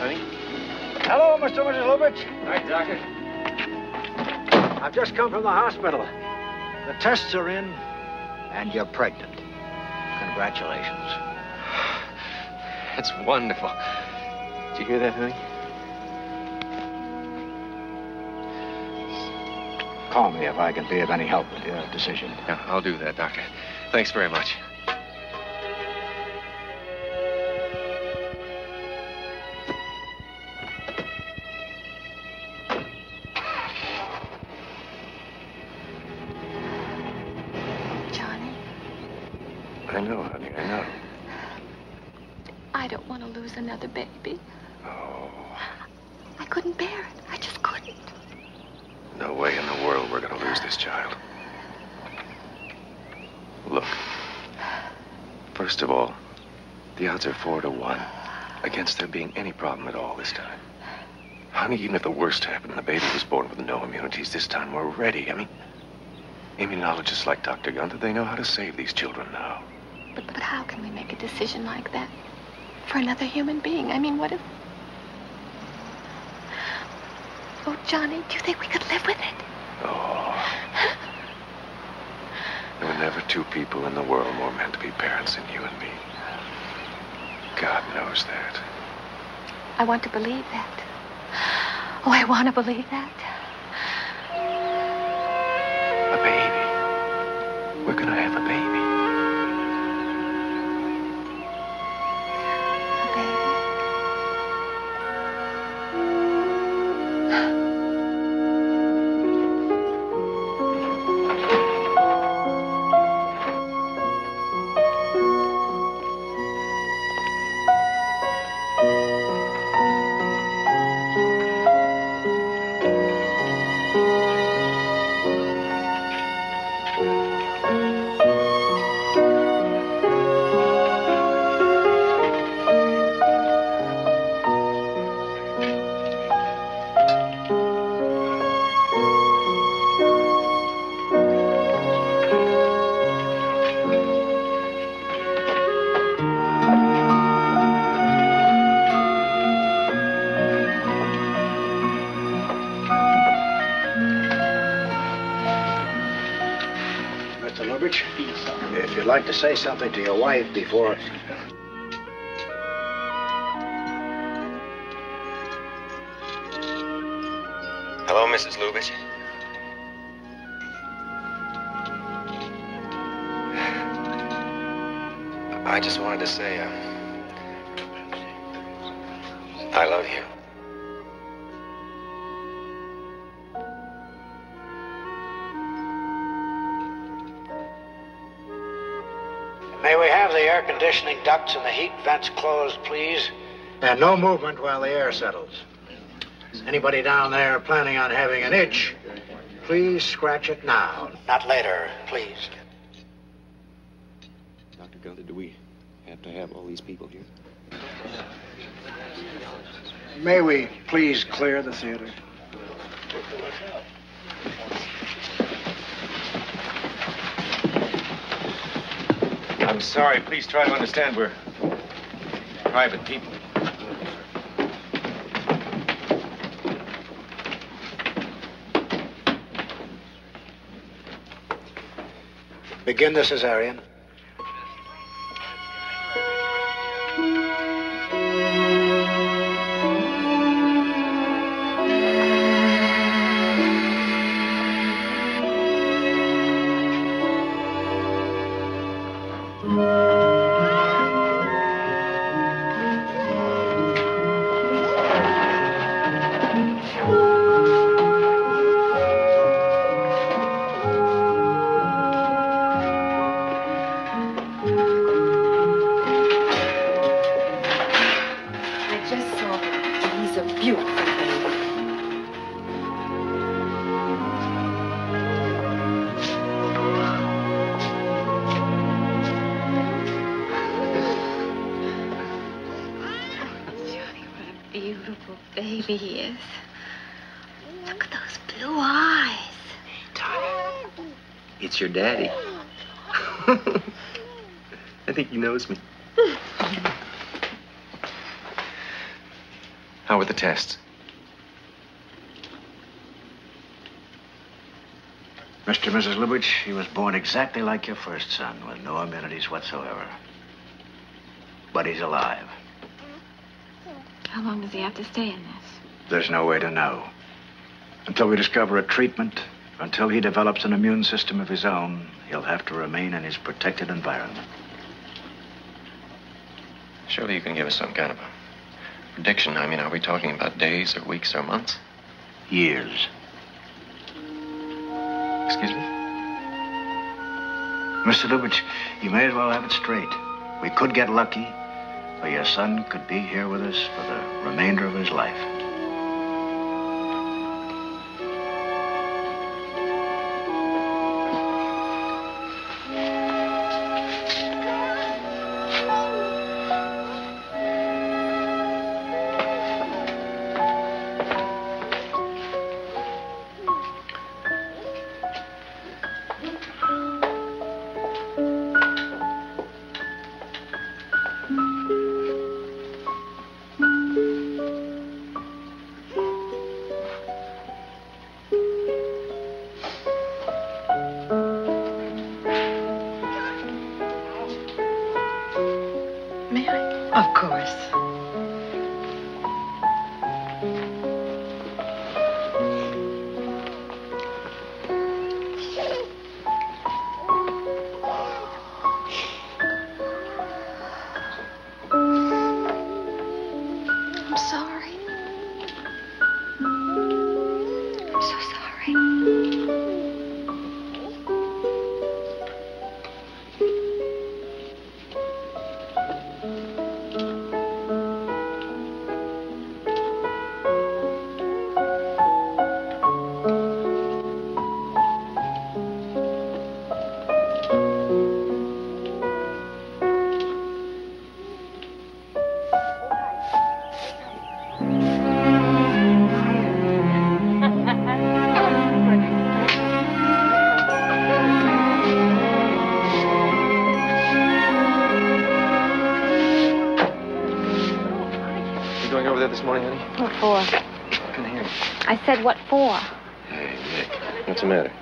honey. Hello, Mr. and Mrs. Lubitsch. Hi, Doctor. I've just come from the hospital. The tests are in, and you're pregnant. Congratulations. That's wonderful. Did you hear that, honey? Call me if I can be of any help with your decision. Yeah, I'll do that, Doctor. Thanks very much. Johnny? I know, honey, I know. I don't want to lose another baby. Oh. I couldn't bear it. I just couldn't. No way in the world we're gonna lose this child. Look, first of all, the odds are 4 to 1 against there being any problem at all this time. Honey, even if the worst happened and the baby was born with no immunities this time, we're ready. I mean, immunologists like Dr. Gunther, they know how to save these children now. But how can we make a decision like that for another human being? I mean, what if... Oh, Johnny, do you think we could live with it? Oh. There were never two people in the world more meant to be parents than you and me. God knows that. I want to believe that. Oh, I want to believe that. A baby. We're gonna have a baby. I'd like to say something to your wife before... Hello, Mrs. Lubitsch. I just wanted to say, I love you. Air conditioning ducts and the heat vents closed, please. And no movement while the air settles. Anybody down there planning on having an itch, please scratch it now. Not later, please. Dr. Gunther, do we have to have all these people here? May we please clear the theater? I'm sorry, please try to understand we're private people. Begin the cesarean. Your daddy. I think he knows me. How were the tests? Mr. and Mrs. Lubitsch, he was born exactly like your first son, with no amenities whatsoever. But he's alive. How long does he have to stay in this? There's no way to know. Until we discover a treatment, until he develops an immune system of his own, he'll have to remain in his protected environment. Surely you can give us some kind of a prediction. I mean, are we talking about days or weeks or months? Years. Excuse me? Mr. Lubitsch, you may as well have it straight. We could get lucky, or your son could be here with us for the remainder of his life. What for? I couldn't hear you. I said, what for? Hey, Nick, what's the matter?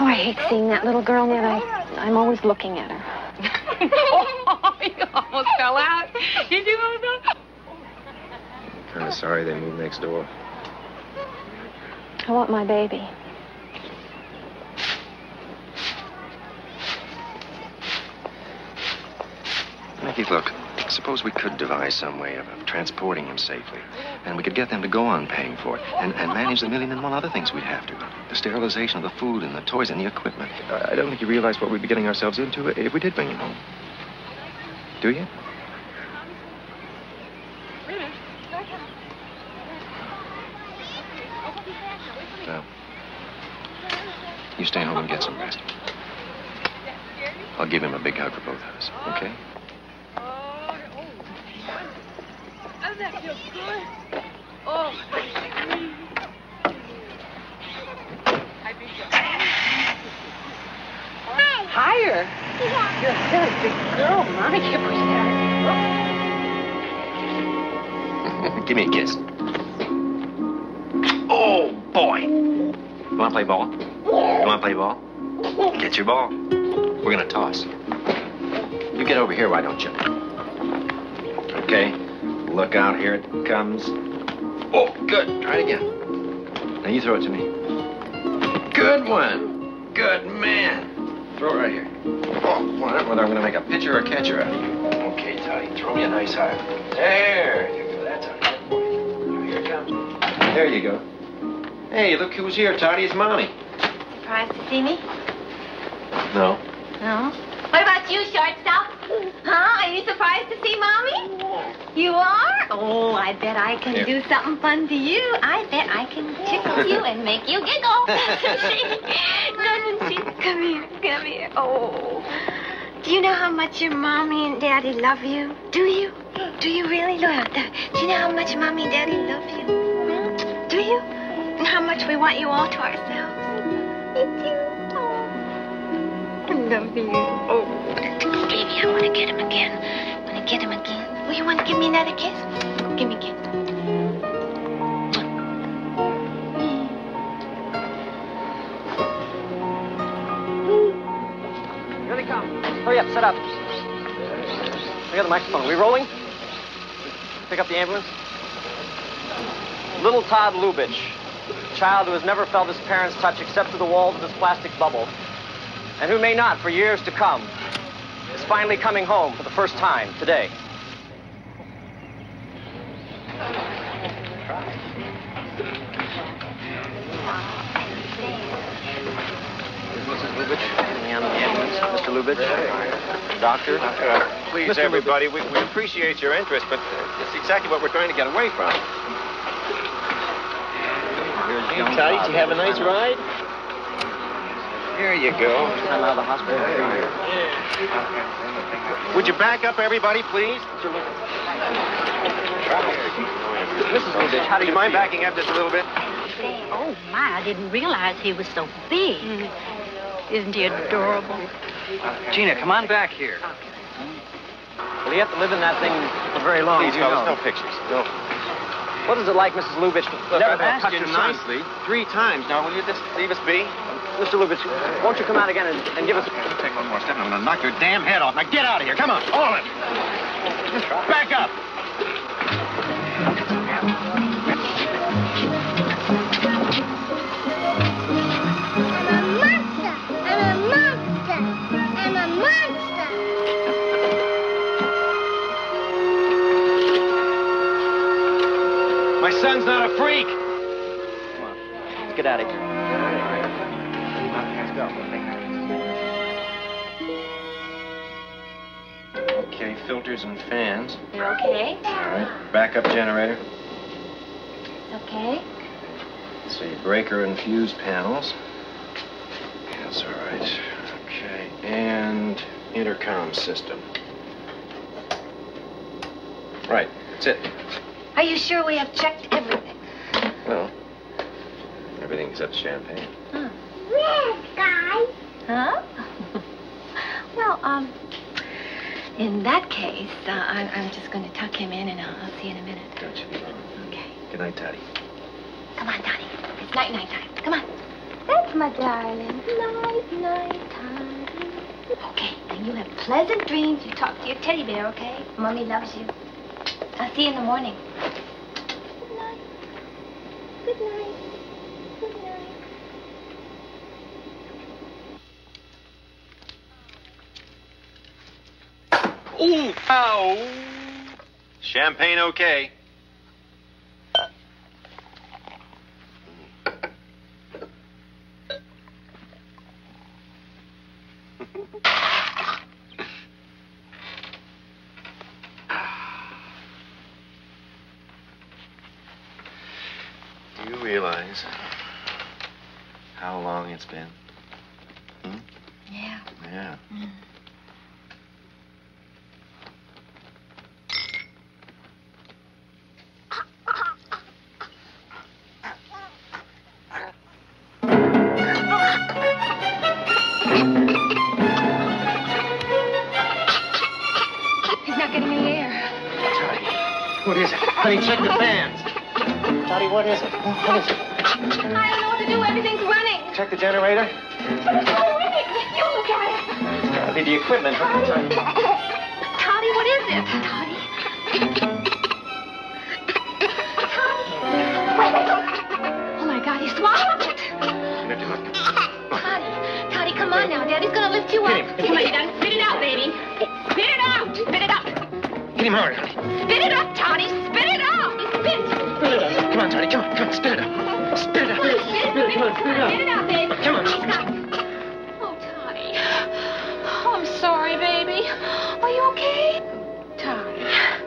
Oh, I hate seeing that little girl near that. I'm always looking at her. Oh, you almost fell out. Did you almost? I'm kind of sorry they moved next door. I want my baby. Nicky, look. Suppose we could devise some way of transporting him safely, and we could get them to go on paying for it, and manage the $1,000,001 other things we'd have to. The sterilization of the food and the toys and the equipment. I don't think you realize what we'd be getting ourselves into if we did bring him home. Do you? No. You stay home and get some rest. I'll give him a big hug for both of us, okay? Higher. You're a silly big girl, Mommy. You push that. Give me a kiss. Oh, boy. You want to play ball? You want to play ball? Get your ball. We're going to toss. You get over here, why don't you? Okay. Look out, here it comes. Oh, good. Try it again. Now you throw it to me. Good one. Good man. Throw it right here. Oh, well, I don't know whether I'm going to make a pitcher or a catcher out of you. Okay, Toddy, throw me a nice high. There you go. That's a good boy. Here it comes. There you go. Hey, look who's here, Toddy. It's Mommy. Surprised to see me? No. No? What about you, shortstop? Huh? Are you surprised to see Mommy? You are? Oh, I bet I can do something fun to you. I bet I can tickle you and make you giggle. Doesn't she? Come here, come here. Oh. Do you know how much your Mommy and Daddy love you? Do you? Do you really? Look out there. Do you know how much Mommy and Daddy love you? Hmm? Do you? And how much we want you all to ourselves. We do. Oh. I love you. Oh. Baby, I want to get him again. I want to get him again. Will you want to give me another kiss? Give me a kiss. Hurry up, set up. I got the microphone. Are we rolling? Pick up the ambulance. Little Todd Lubitsch, a child who has never felt his parents' touch except through the walls of this plastic bubble, and who may not for years to come, is finally coming home for the first time today. Mr. Lubitsch, doctor. Please, everybody, we appreciate your interest, but it's exactly what we're trying to get away from. Hey, Toddy, did you have a nice ride? Here you go. I'm out of the hospital. Yeah. Would you back up, everybody, please? Mrs. Lubitsch, how do you mind backing up just a little bit? Oh, my, I didn't realize he was so big. Isn't he adorable? Gina, come on back here. Well, you have to live in that thing for very long. Please, fellas, no pictures. No. What is it like, Mrs. Lubitsch? Look, I've asked you nicely 3 times. Now, will you just leave us be? Mr. Lubitsch, won't you come out again and give us... Take one more step and I'm going to knock your damn head off. Now, get out of here. Come on, all of you. Just back up. My son's not a freak! Come on, let's get out of here. Let's go. Okay, filters and fans. Okay. All right, backup generator. Okay. Let's see, breaker and fuse panels. That's all right. Okay, and intercom system. Right, that's it. Are you sure we have checked everything? Well, everything except champagne. Huh. Yes, guys. Huh? Well, in that case, I'm just going to tuck him in, and I'll see you in a minute. Don't you be wrong. Okay. Good night, Toddy. Come on, Toddy. It's night-night time. Come on. That's my darling. Night-night time. Okay. Then you have pleasant dreams. You talk to your teddy bear, okay? Mommy loves you. I'll see you in the morning. Good night. Good night. Good night. Ooh! Ow! Champagne okay. How long it's been? Hmm? Yeah. Yeah. Mm. He's not getting any air. Toddy, what is it? Honey, check the fans. Toddy, what is it? What is it? I don't know what to do. Everything's running. Check the generator. But it's all running. You look at it. That'll be the equipment. Toddy. Toddy, what is it? Toddy. Toddy. Oh, my God. He swallowed it. Toddy. Toddy, come on now. Daddy's going to lift you up. Come on, you got to spit it out, baby. Spit it out. Spit it up. Get him hard. Spit it up, Toddy. Spit it out. Spit. Spit it up. Come on, Toddy. Come on. Come on. Spit it up. Spit it out. Get it out, baby. Come on. Oh, Toddy. Oh, I'm sorry, baby. Are you okay? Toddy.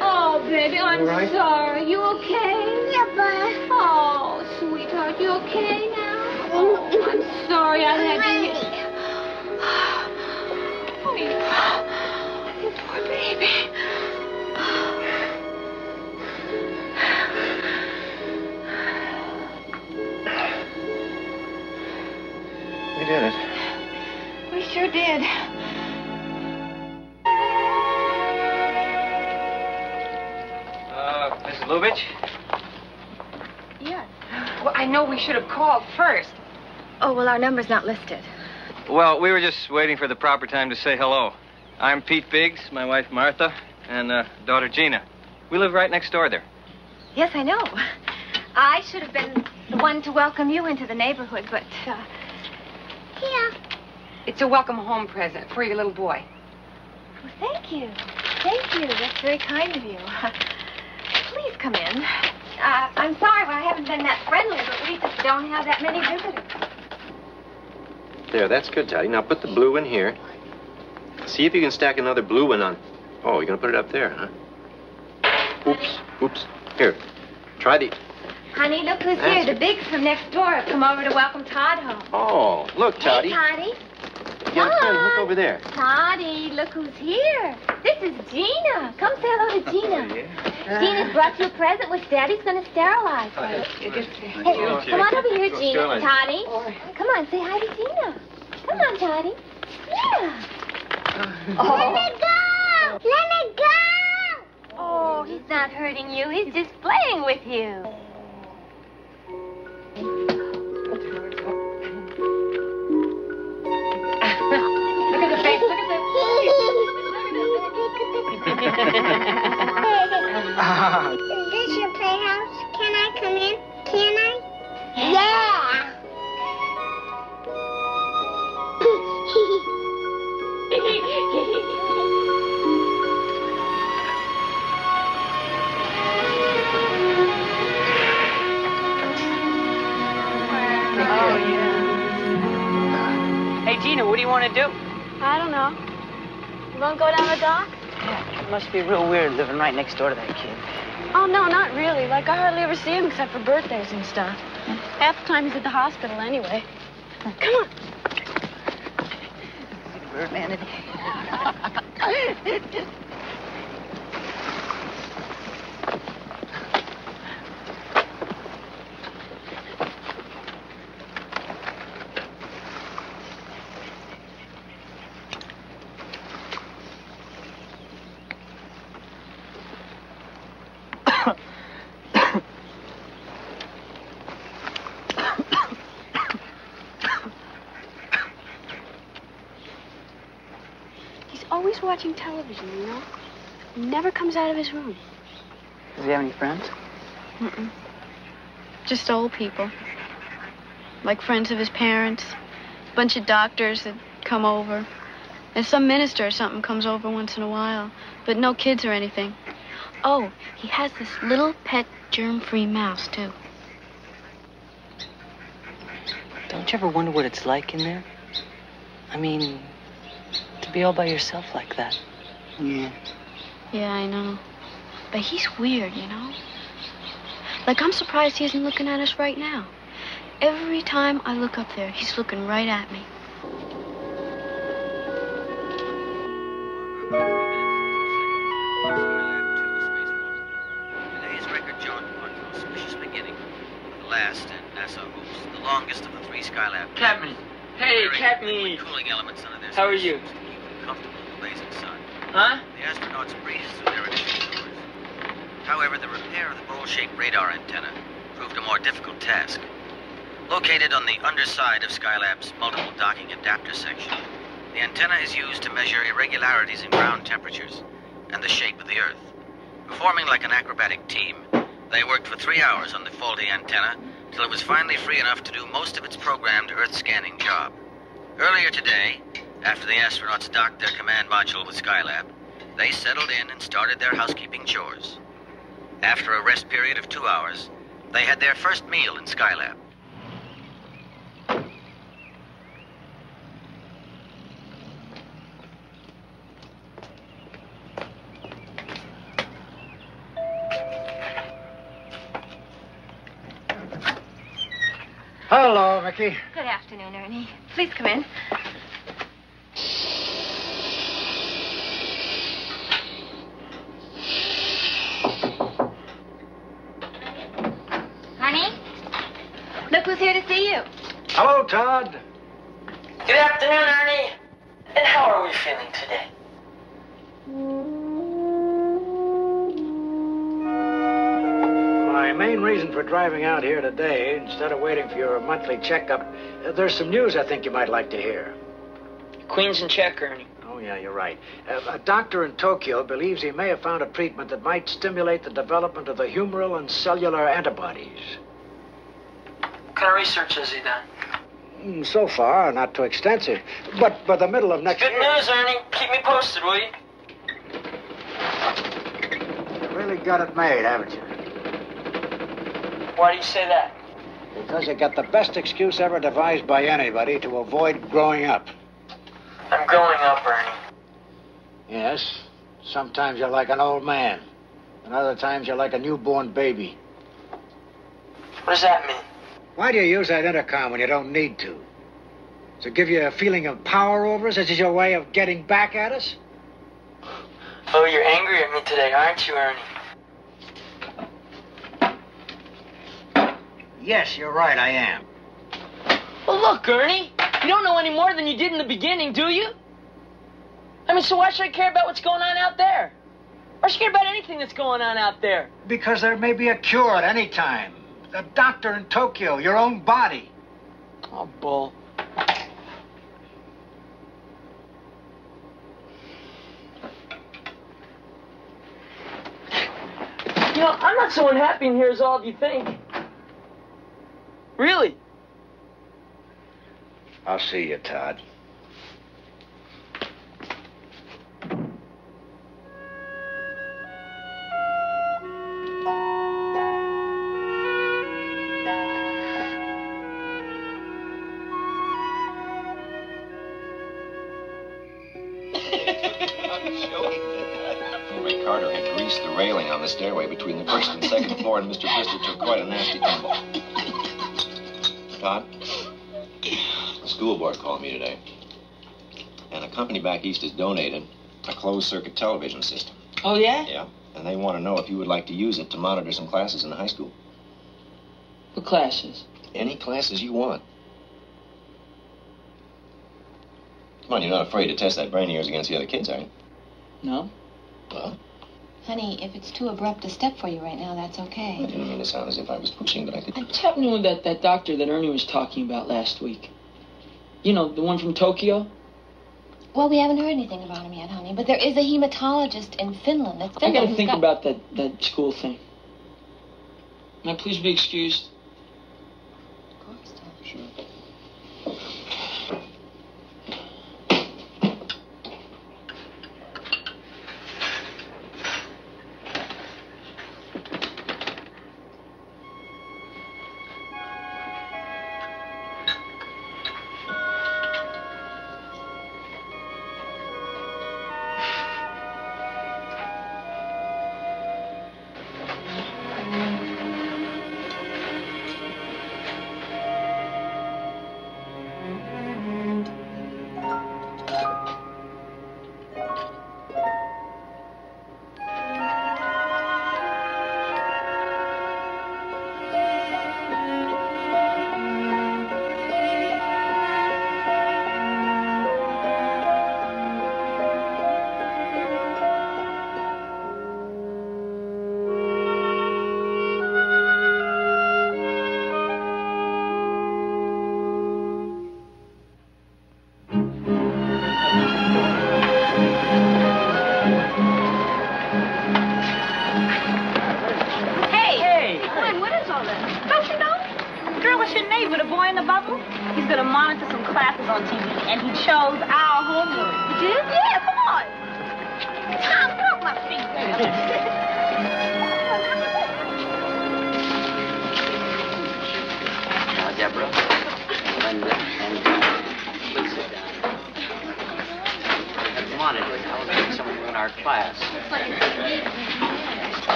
Oh, baby, I'm sorry. You okay? Yeah, Buzz. Oh, sweetheart, you okay now? Oh, I'm sorry I had to... Oh, you poor baby. We did it. We sure did. Mrs. Lubitsch? Yes. Well, I know we should have called first. Oh, well, our number's not listed. Well, we were just waiting for the proper time to say hello. I'm Pete Biggs, my wife Martha, and daughter Gina. We live right next door there. Yes, I know. I should have been the one to welcome you into the neighborhood, but... yeah. It's a welcome home present for your little boy. Well, thank you. Thank you. That's very kind of you. Please come in. I'm sorry, but I haven't been that friendly, but we just don't have that many visitors. There, that's good, Teddy. Now put the blue in here. See if you can stack another blue one on. Oh, you're going to put it up there, huh? Oops. Oops. Here. Try the... Honey, look who's here. The Bigs from next door have come over to welcome Todd home. Oh, look, Toddy. Hey, Toddy. Yeah, Todd, look over there. Toddy, look who's here. This is Gina. Come say hello to Gina. Oh, yeah. Gina's brought you a present which Daddy's going to sterilize. Oh, hey, come on over here, Gina. Toddy. Come on, say hi to Gina. Come on, Toddy. Yeah. Oh. Let it go! Let it go! Oh, he's not hurting you. He's just playing with you. Look at the face. Look at the Is this your playhouse? Can I come in? Can I? Yeah. Hey, Gina, what do you want to do? I don't know. You want to go down the dock? Yeah, it must be real weird living right next door to that kid. Oh, no, not really. Like, I hardly ever see him except for birthdays and stuff. Hmm? Half the time he's at the hospital anyway. Come on. Is he bird man? Watching television, you know? He never comes out of his room. Does he have any friends? Mm-mm. Just old people. Like friends of his parents. A bunch of doctors that come over. And some minister or something comes over once in a while. But no kids or anything. Oh, he has this little pet germ-free mouse, too. Don't you ever wonder what it's like in there? I mean... be all by yourself like that. Yeah. Yeah, I know. But he's weird, you know? Like, I'm surprised he isn't looking at us right now. Every time I look up there, he's looking right at me. Today is record John One, auspicious beginning. The last and NASA hoops, the longest of the three Skylab. Captain! Hey, Captain! Cooling elements under this. How are you? Huh? The astronauts breezed through their extreme. However, the repair of the bowl-shaped radar antenna proved a more difficult task. Located on the underside of Skylab's multiple docking adapter section, the antenna is used to measure irregularities in ground temperatures and the shape of the Earth. Performing like an acrobatic team, they worked for 3 hours on the faulty antenna till it was finally free enough to do most of its programmed Earth-scanning job. Earlier today, after the astronauts docked their command module with Skylab, they settled in and started their housekeeping chores. After a rest period of 2 hours, they had their first meal in Skylab. Hello, Mickey. Good afternoon, Ernie. Please come in. Here to see you. Hello, Todd. Good afternoon, Ernie. And how are we feeling today? My main reason for driving out here today, instead of waiting for your monthly checkup, there's some news I think you might like to hear. Queens and check, Ernie. Oh, yeah, you're right. A doctor in Tokyo believes he may have found a treatment that might stimulate the development of the humoral and cellular antibodies. What kind of research has he done? So far, not too extensive. But by the middle of next year... Good news, Ernie. Keep me posted, will you? You really got it made, haven't you? Why do you say that? Because you got the best excuse ever devised by anybody to avoid growing up. I'm growing up, Ernie. Yes. Sometimes you're like an old man. And other times you're like a newborn baby. What does that mean? Why do you use that intercom when you don't need to? Does it give you a feeling of power over us? Is this your way of getting back at us? Oh, you're angry at me today, aren't you, Ernie? Yes, you're right, I am. Well, look, Ernie, you don't know any more than you did in the beginning, do you? I mean, so why should I care about what's going on out there? Why should I care about anything that's going on out there? Because there may be a cure at any time. A doctor in Tokyo, your own body. Oh, bull. You know, I'm not so unhappy in here as all of you think. Really. I'll see you, Todd. Stairway between the first and second floor, and Mr. Bristol took quite a nasty tumble. Todd, the school board called me today, and a company back east has donated a closed-circuit television system. Oh, yeah? Yeah, and they want to know if you would like to use it to monitor some classes in the high school. What classes? Any classes you want. Come on, you're not afraid to test that brain of yours against the other kids, are you? No. Well? Honey, if it's too abrupt a step for you right now, that's okay. I didn't mean to sound as if I was pushing, but I could... What's happening with that doctor that Ernie was talking about last week? You know, the one from Tokyo? Well, we haven't heard anything about him yet, honey, but there is a hematologist in Finland. That's Finland. I gotta think about that school thing. May I please be excused? Of course, Tom. Sure.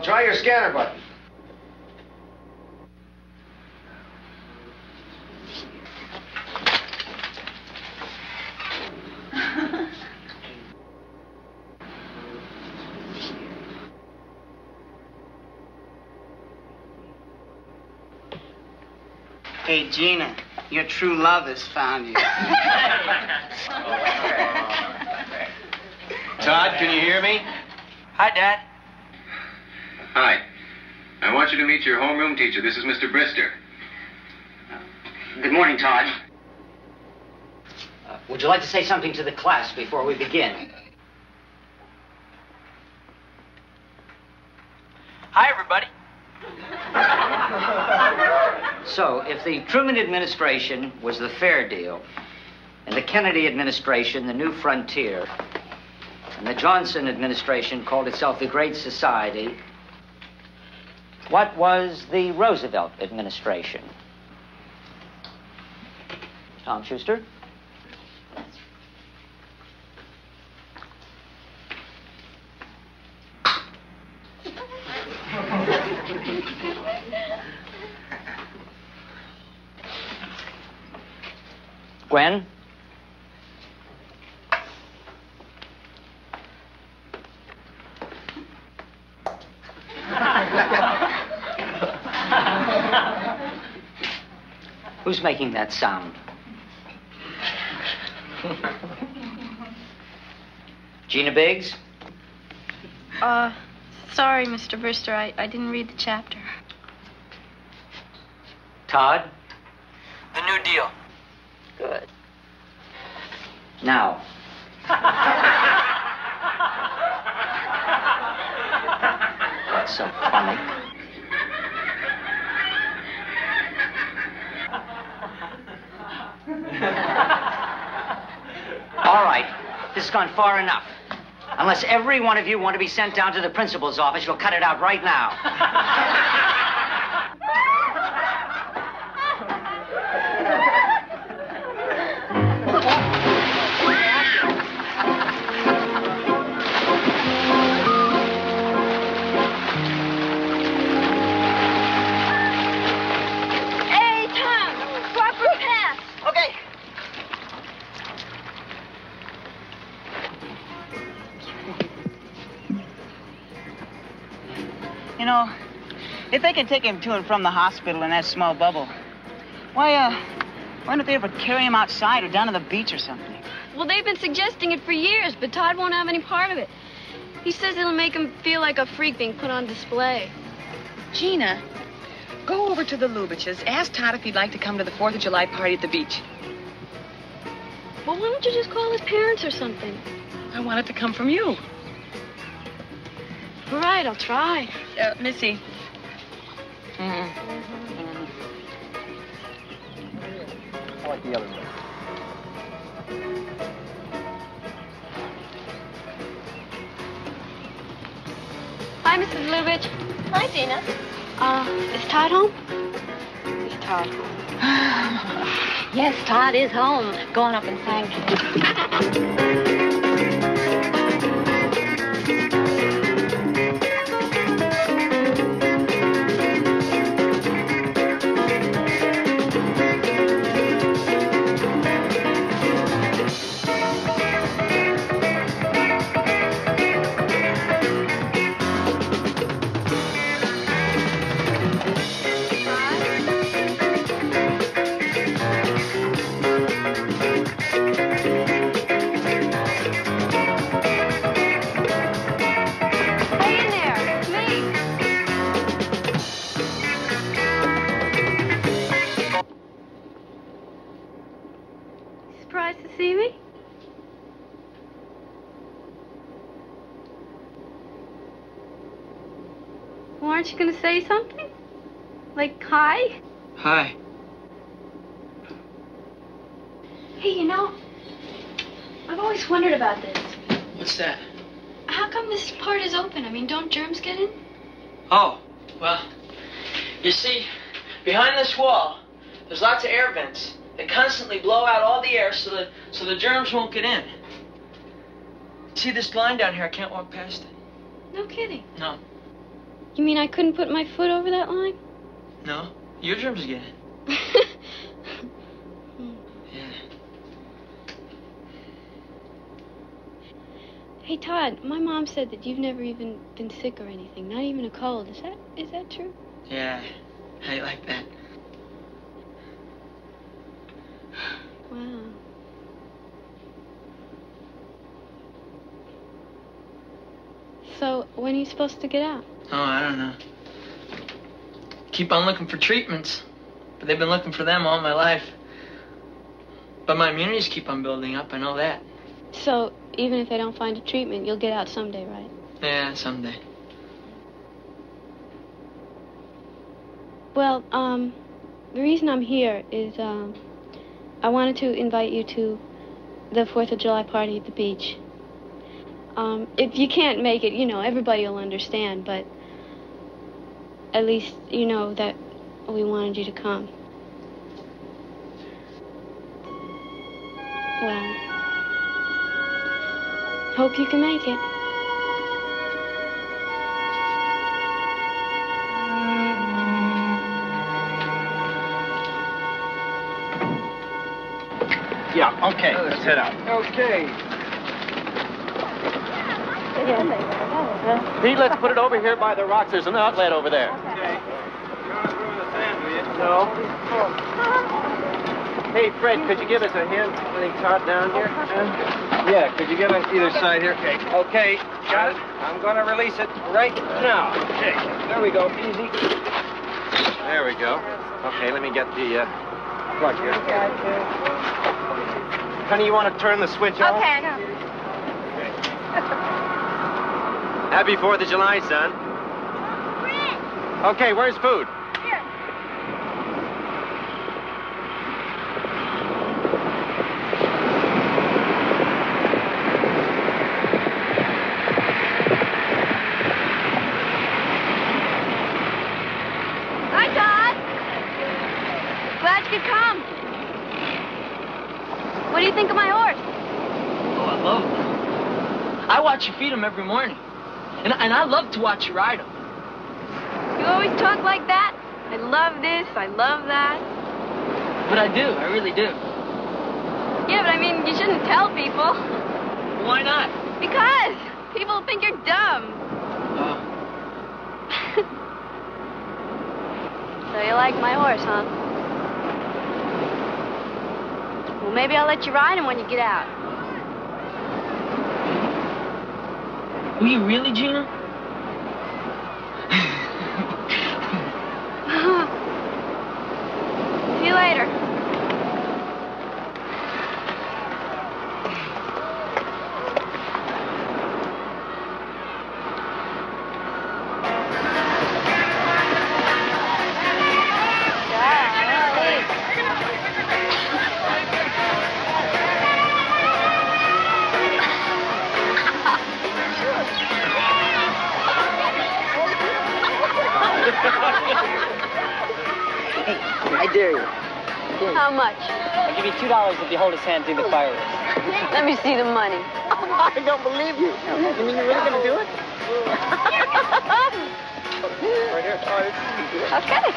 Try your scanner button. Hey, Gina, your true love has found you. Todd, can you hear me? Hi, Dad. Hi. I want you to meet your homeroom teacher. This is Mr. Brister. Good morning, Todd. Would you like to say something to the class before we begin? Hi, everybody. So, if the Truman administration was the Fair Deal, and the Kennedy administration, the New Frontier, and the Johnson administration called itself the Great Society, what was the Roosevelt administration? Tom Schuster? Gwen? Who's making that sound? Gina Biggs? Sorry, Mr. Brister, I didn't read the chapter. Todd? The New Deal. Good. Now. That's so funny. All right. This has gone far enough. Unless every one of you want to be sent down to the principal's office, you'll cut it out right now. You know, if they can take him to and from the hospital in that small bubble, why don't they ever carry him outside or down to the beach or something? Well, they've been suggesting it for years, but Todd won't have any part of it. He says it'll make him feel like a freak being put on display. Gina, go over to the Lubitsch's, ask Todd if he'd like to come to the 4th of July party at the beach. Well, why don't you just call his parents or something? I want it to come from you. All right, I'll try. Missy. Mm-hmm. I like the other one. Hi, Mrs. Lubitsch. Hi, Gina. Is Todd home? Is Todd home? Yes, Todd is home. Go on up and thank you. Say something? Like, hi? Hi. Hey, you know, I've always wondered about this. What's that? How come this part is open? I mean, don't germs get in? Oh, well, you see, behind this wall, there's lots of air vents that constantly blow out all the air so the germs won't get in. See this line down here? I can't walk past it. No kidding. No. You mean I couldn't put my foot over that line? No, your germs get in. Yeah. Hey, Todd, my mom said that you've never even been sick or anything, not even a cold. Is that true? Yeah, how do you like that? So when are you supposed to get out? Oh, I don't know. Keep on looking for treatments. But they've been looking for them all my life. But my immunities keep on building up, I know that. So even if they don't find a treatment, you'll get out someday, right? Yeah, someday. Well, the reason I'm here is, I wanted to invite you to the 4th of July party at the beach. If you can't make it, you know, everybody will understand, but at least you know that we wanted you to come. Well, hope you can make it. Yeah, okay, let's head out. Okay. Pete, let's put it over here by the rocks. There's an outlet over there. Okay. You want to ruin the sand, will you? No. Hey, Fred, could you give us a hand when it's hot down here? Yeah, could you get on either side here? Okay. Okay, got it. I'm going to release it right now. Okay. There we go. Easy. There we go. Okay, let me get the plug here. Honey, you want to turn the switch on? Okay, I know. Okay. Happy 4th of July, son. Okay, where's food? Here. Hi, Todd. Glad you could come. What do you think of my horse? Oh, I love them. I watch you feed them every morning. And I love to watch you ride them. You always talk like that? I love this, I love that. But I do, I really do. Yeah, but I mean, you shouldn't tell people. Why not? Because people think you're dumb. So you like my horse, huh? Well, maybe I'll let you ride him when you get out. Will you really, Gina? See you later. How much? I'll give you $2 if you hold his hand through the fireworks. Let me see the money. Oh, I don't believe you. You mean you're really going to do it? Right here. Oh, okay.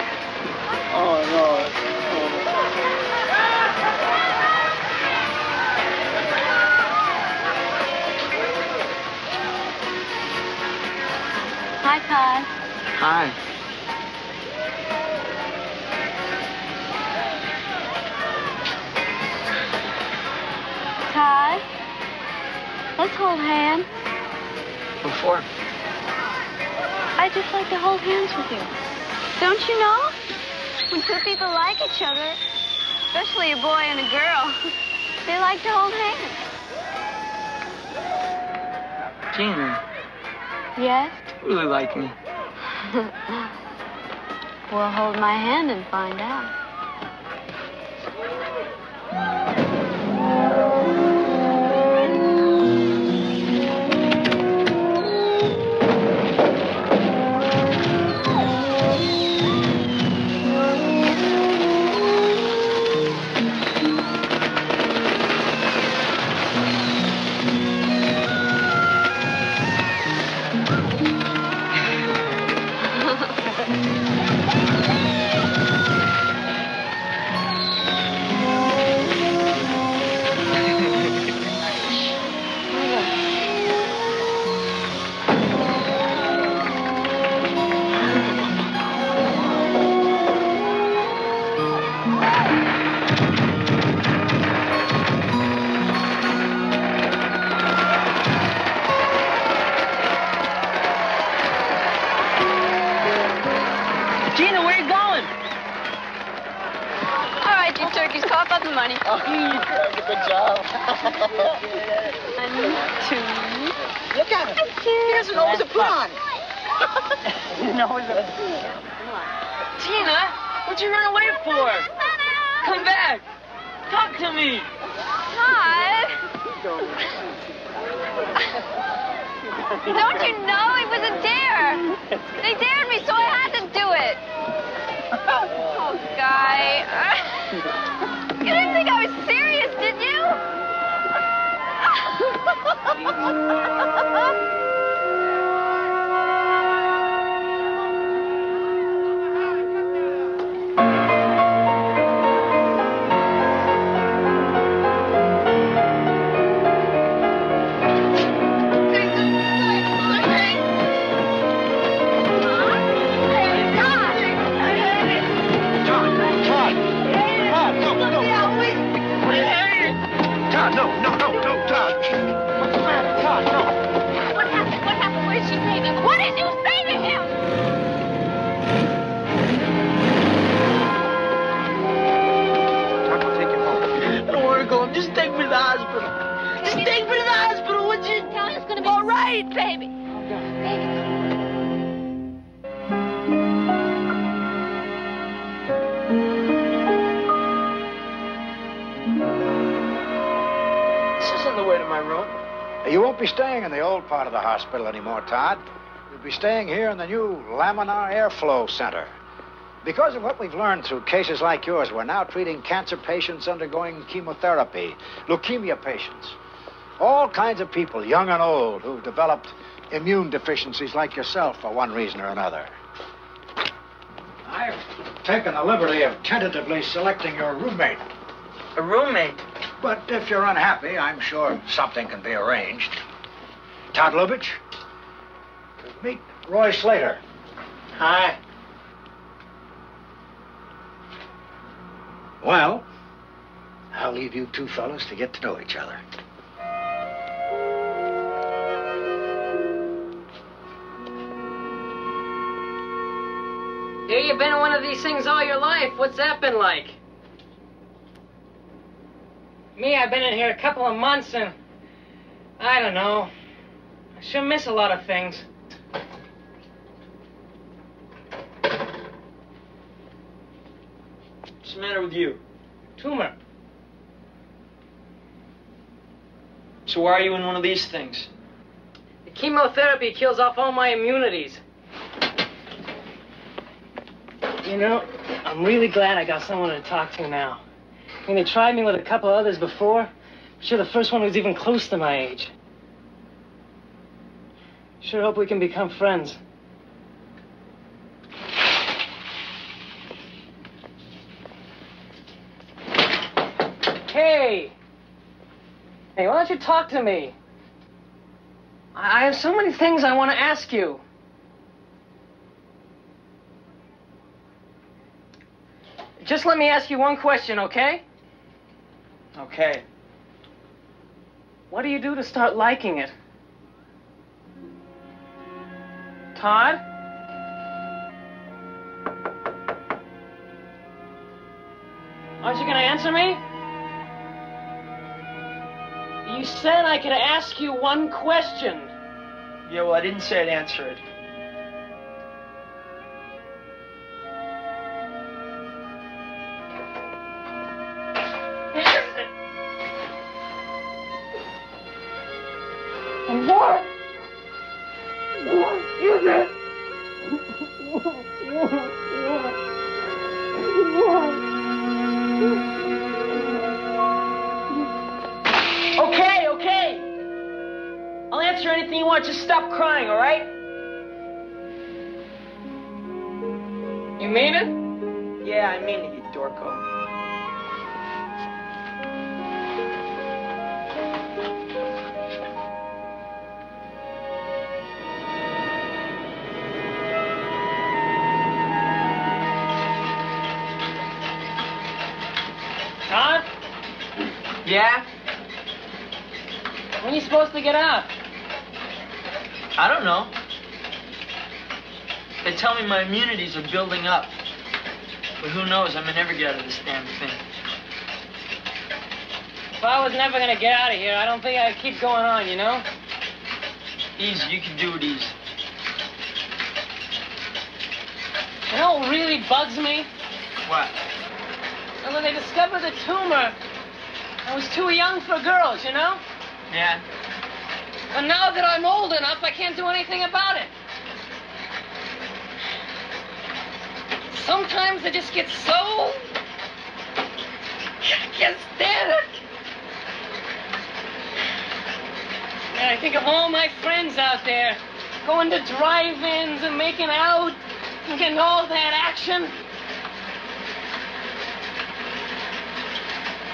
Oh, no. Hi, Todd. Hi. Todd, let's hold hands. Before? I'd just like to hold hands with you. Don't you know? When two people like each other, especially a boy and a girl, they like to hold hands. Gina. Yes? You really like me. Well, hold my hand and find out. 1, 2. Look at him. He doesn't know it's a prawn. No, it's a... Tina, what you run away for? Come back. Talk to me. Todd. Don't you know it was a dare? They dared me, so I had to do it. Oh, guy. You didn't think I was serious, did you? Part of the hospital anymore, Todd. You'll be staying here in the new laminar airflow center. Because of what we've learned through cases like yours, we're now treating cancer patients undergoing chemotherapy, leukemia patients, all kinds of people, young and old, who've developed immune deficiencies like yourself for one reason or another. I've taken the liberty of tentatively selecting your roommate. A roommate? But if you're unhappy, I'm sure something can be arranged. Todd Lubitsch, meet Roy Slater. Hi. Well, I'll leave you two fellas to get to know each other. Here you've been in one of these things all your life. What's that been like? Me, I've been in here a couple of months and I don't know. She'll miss a lot of things. What's the matter with you? Tumor. So why are you in one of these things? The chemotherapy kills off all my immunities. You know, I'm really glad I got someone to talk to now. When they tried me with a couple others before, I'm sure the first one was even close to my age. Sure hope we can become friends. Hey! Hey, why don't you talk to me? I have so many things I want to ask you. Just let me ask you one question, okay? Okay. What do you do to start liking it? Todd? Aren't you gonna answer me? You said I could ask you one question. Yeah, well, I didn't say I'd answer it. Just stop crying, all right? You mean it? Yeah, I mean it, you dorko. Todd? Yeah? When are you supposed to get out? I don't know. They tell me my immunities are building up. But who knows? I may never get out of this damn thing. If I was never gonna get out of here, I don't think I'd keep going on, you know? Easy, you can do it easy. You know what really bugs me? What? And when they discovered the tumor, I was too young for girls, you know? Yeah. And now that I'm old enough, I can't do anything about it. Sometimes I just get so... I can't stand it. And I think of all my friends out there, going to drive-ins and making out and getting all that action.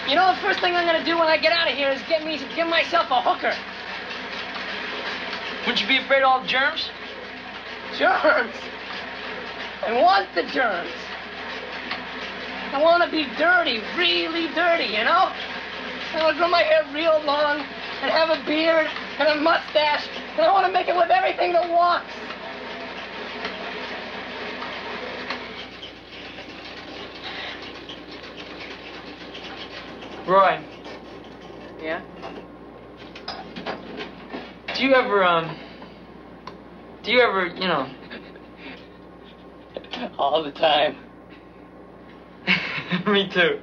You know, the first thing I'm gonna do when I get out of here is give myself a hooker. Wouldn't you be afraid of all the germs? Germs? I want the germs. I want to be dirty, really dirty, you know? I want to grow my hair real long and have a beard and a mustache, and I want to make it with everything that walks. Roy. Yeah? Do you ever, you know... All the time. Me too.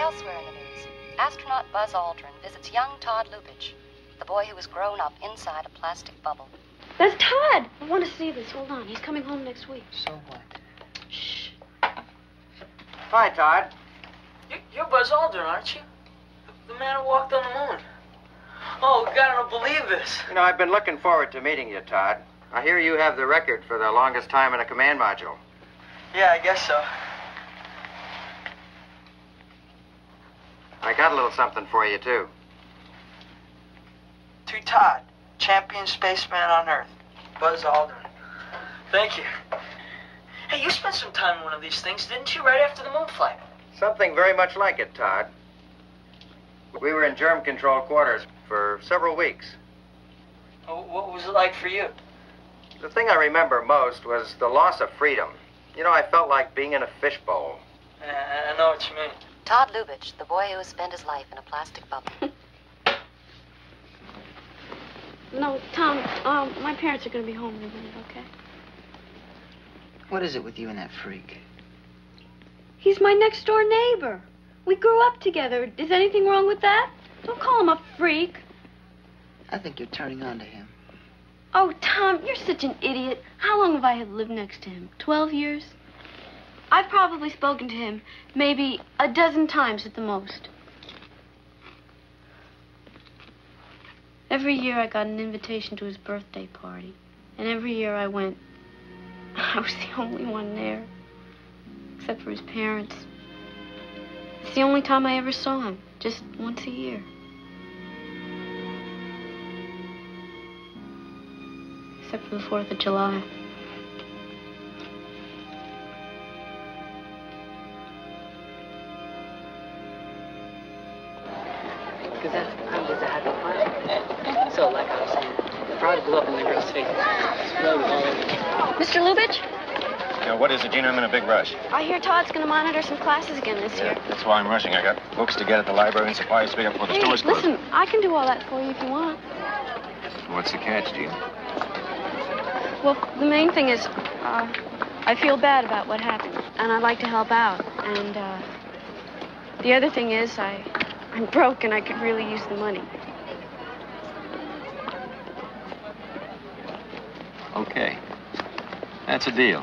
Elsewhere in the news, astronaut Buzz Aldrin visits young Todd Lubitsch, the boy who was grown up inside a plastic bubble. That's Todd! I want to see this. Hold on. He's coming home next week. So what? Shh. Hi, Todd. You're Buzz Aldrin, aren't you? The man who walked on the moon. Oh, God, I don't believe this. You know, I've been looking forward to meeting you, Todd. I hear you have the record for the longest time in a command module. Yeah, I guess so. I got a little something for you, too. To Todd, champion spaceman on Earth, Buzz Aldrin. Thank you. Hey, you spent some time in one of these things, didn't you, right after the moon flight? Something very much like it, Todd. We were in germ control quarters for several weeks. What was it like for you? The thing I remember most was the loss of freedom. You know, I felt like being in a fishbowl. I know what you mean. Todd Lubitsch, the boy who spent his life in a plastic bubble. No, Tom, my parents are going to be home in a minute, okay? What is it with you and that freak? He's my next door neighbor. We grew up together. Is anything wrong with that? Don't call him a freak. I think you're turning on to him. Oh, Tom, you're such an idiot. How long have I lived next to him? 12 years? I've probably spoken to him maybe a dozen times at the most. Every year I got an invitation to his birthday party. And every year I went. I was the only one there. Except for his parents. It's the only time I ever saw him, just once a year. Except for the 4th of July. Because I'm just a happy person. So, like I was saying, the pride blew up in the girl's face. Mr. Lubitsch? Yeah, what is it, Gina? I'm in a big rush. I hear Todd's going to monitor some classes again this year. That's why I'm rushing. I got books to get at the library and supplies to pick up before the store's closed. Listen, I can do all that for you if you want. What's the catch, Gina? Well, the main thing is, I feel bad about what happened, and I'd like to help out. And the other thing is, I'm broke, and I could really use the money. Okay. That's a deal.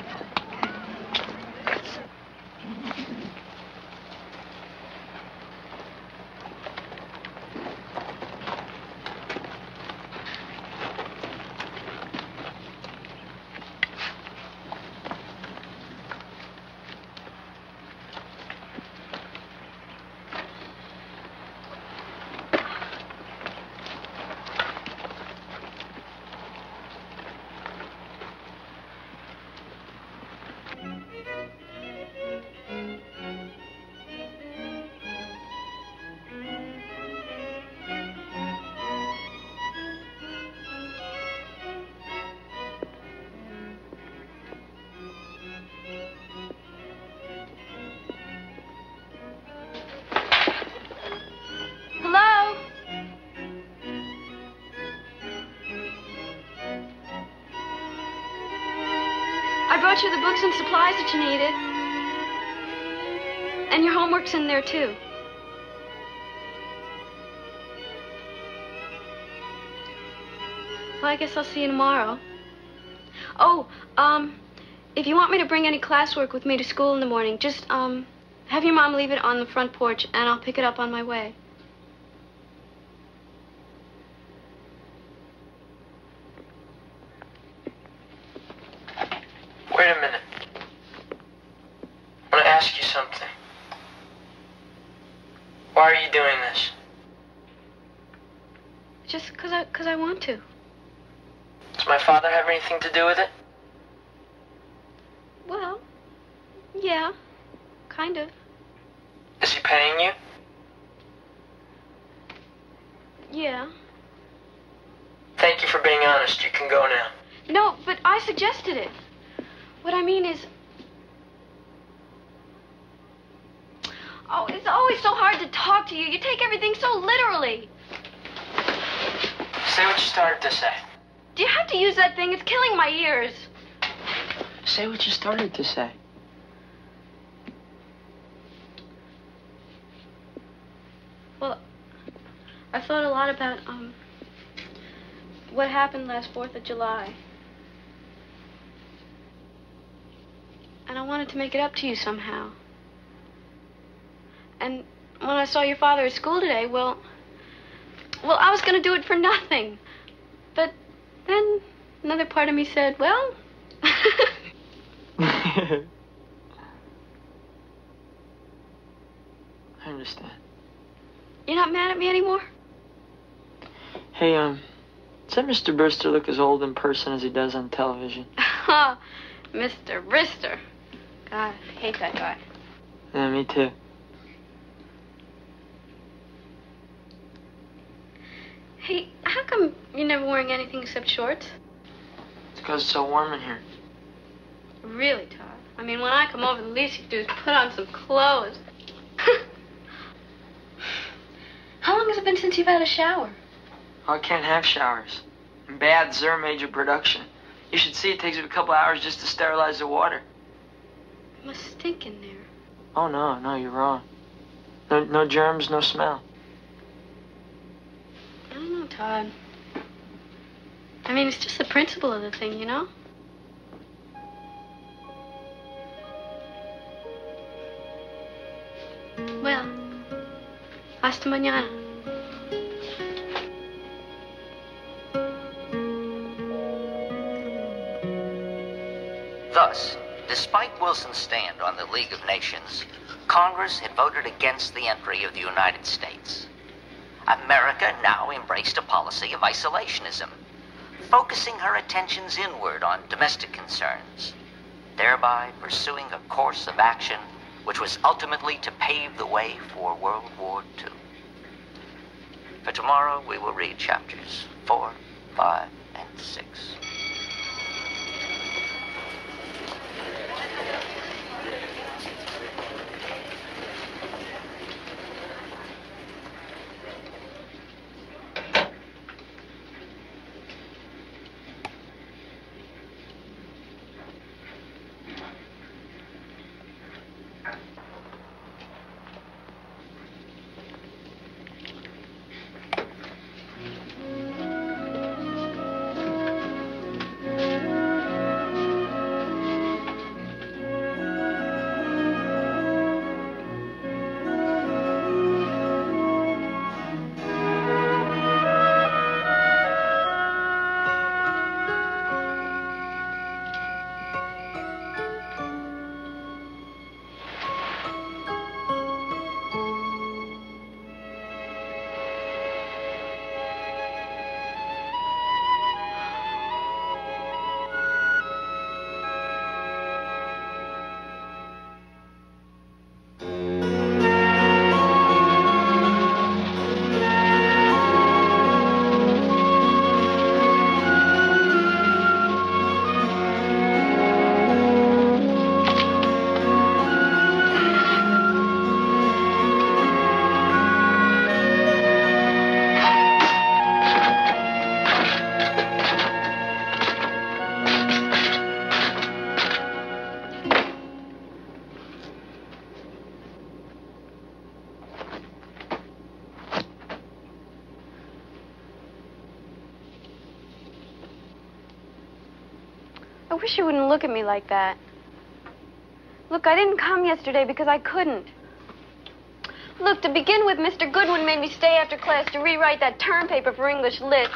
the books and supplies that you needed. And your homework's in there, too. Well, I guess I'll see you tomorrow. Oh, if you want me to bring any classwork with me to school in the morning, just, have your mom leave it on the front porch, and I'll pick it up on my way. Wait a minute. I want to ask you something. Why are you doing this? Just because I want to. Does my father have anything to do with it? Well, yeah, kind of. Is he paying you? Yeah. Thank you for being honest. You can go now. No, but I suggested it. What I mean is... Oh, it's always so hard to talk to you. You take everything so literally. Say what you started to say. Do you have to use that thing? It's killing my ears. Say what you started to say. Well, I've thought a lot about, what happened last 4th of July. And I wanted to make it up to you somehow. And when I saw your father at school today, well, I was going to do it for nothing. But then another part of me said, well... I understand. You're not mad at me anymore? Hey, does Mr. Brister look as old in person as he does on television? Oh, Mr. Brister. God, I hate that guy. Yeah, me too. Hey, how come you're never wearing anything except shorts? It's because it's so warm in here. Really, Todd? I mean, when I come over, the least you can do is put on some clothes. How long has it been since you've had a shower? Oh, I can't have showers. And baths are a major production. You should see it takes a couple hours just to sterilize the water. It must stink in there. Oh, no, no, you're wrong. No germs, no smell. I don't know, Todd. I mean, it's just the principle of the thing, you know? Well, hasta mañana. Thus, despite Wilson's stand on the League of Nations, Congress had voted against the entry of the United States. America now embraced a policy of isolationism, focusing her attentions inward on domestic concerns, thereby pursuing a course of action which was ultimately to pave the way for World War II. For tomorrow, we will read chapters 4, 5, and 6. I wish you wouldn't look at me like that. Look, I didn't come yesterday because I couldn't. Look, to begin with, Mr. Goodwin made me stay after class to rewrite that term paper for English Lit.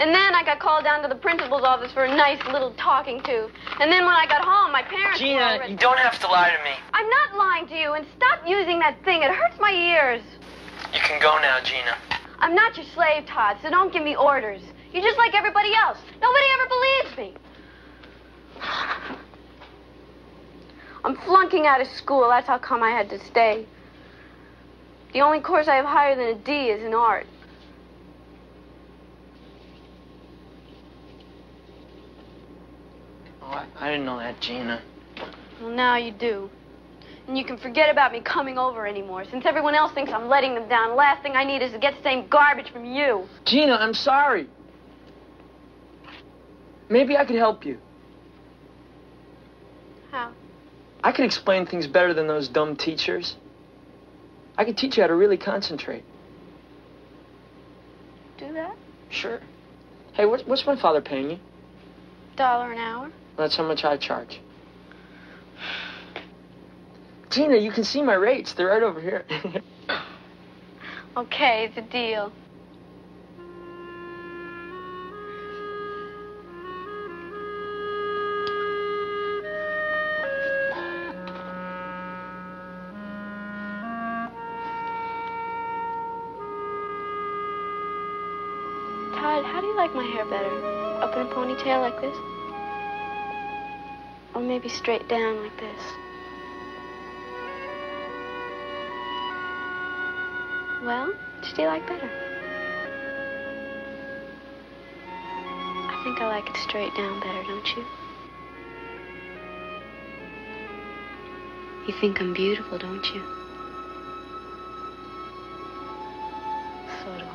And then I got called down to the principal's office for a nice little talking to. And then when I got home, my parents... Gina, you don't have to lie to me. I'm not lying to you, and stop using that thing. It hurts my ears. You can go now, Gina. I'm not your slave, Todd, so don't give me orders. You're just like everybody else. Nobody ever believes me. I'm flunking out of school. That's how come I had to stay. The only course I have higher than a D is in art. Oh, I didn't know that, Gina. Well, now you do. And you can forget about me coming over anymore. Since everyone else thinks I'm letting them down, last thing I need is to get the same garbage from you. Gina, I'm sorry. Maybe I could help you. How? I can explain things better than those dumb teachers. I can teach you how to really concentrate. Do that? Sure. Hey, what's my father paying you? $1 an hour. That's how much I charge. Gina, you can see my rates. They're right over here. Okay, it's a deal. Todd, how do you like my hair better? Up in a ponytail like this? Or maybe straight down like this. Well, which do you like better? I think I like it straight down better, don't you? You think I'm beautiful, don't you? So do I.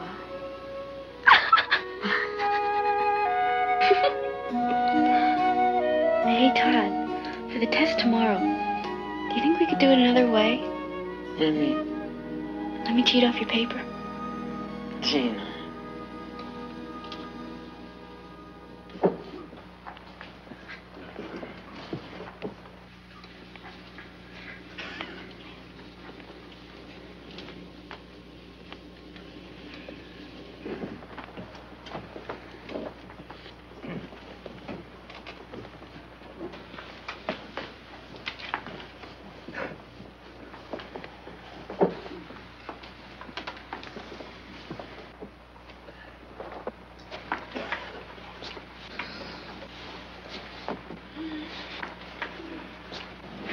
Hey, Todd, for the test tomorrow, do you think we could do it another way? What do you mean? Let me cheat off your paper. Gina.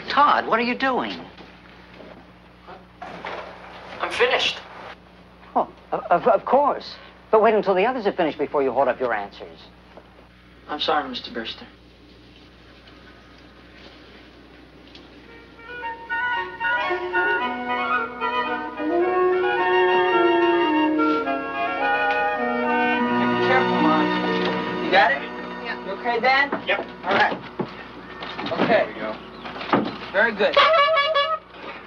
Todd, what are you doing? I'm finished. Oh, of course. But wait until the others are finished before you hold up your answers. I'm sorry, Mr. Burster. Be careful, Mom. You got it? Yeah. You okay, Dan? Yep. All right. Okay. Here we go. Very good.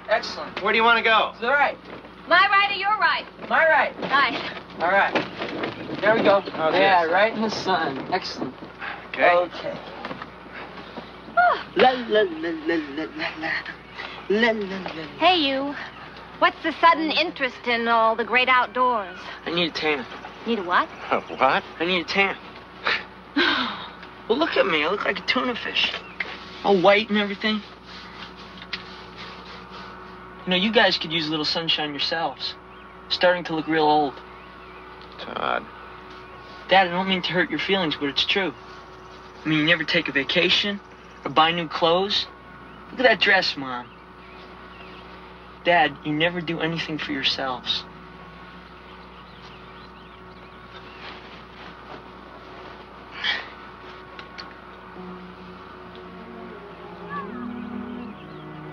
Excellent. Where do you want to go? To the right. My right or your right? My right. Nice. All right. There we go. Okay. Yeah, right in the sun. Excellent. Okay. Okay. La, la, la, la, la, la. La, la, la. Hey, you. What's the sudden interest in all the great outdoors? I need a tan. Need a what? A what? I need a tan. Well, look at me. I look like a tuna fish. All white and everything. You know, you guys could use a little sunshine yourselves. Starting to look real old. Todd. Dad, I don't mean to hurt your feelings, but it's true. I mean, you never take a vacation or buy new clothes. Look at that dress, Mom. Dad, you never do anything for yourselves.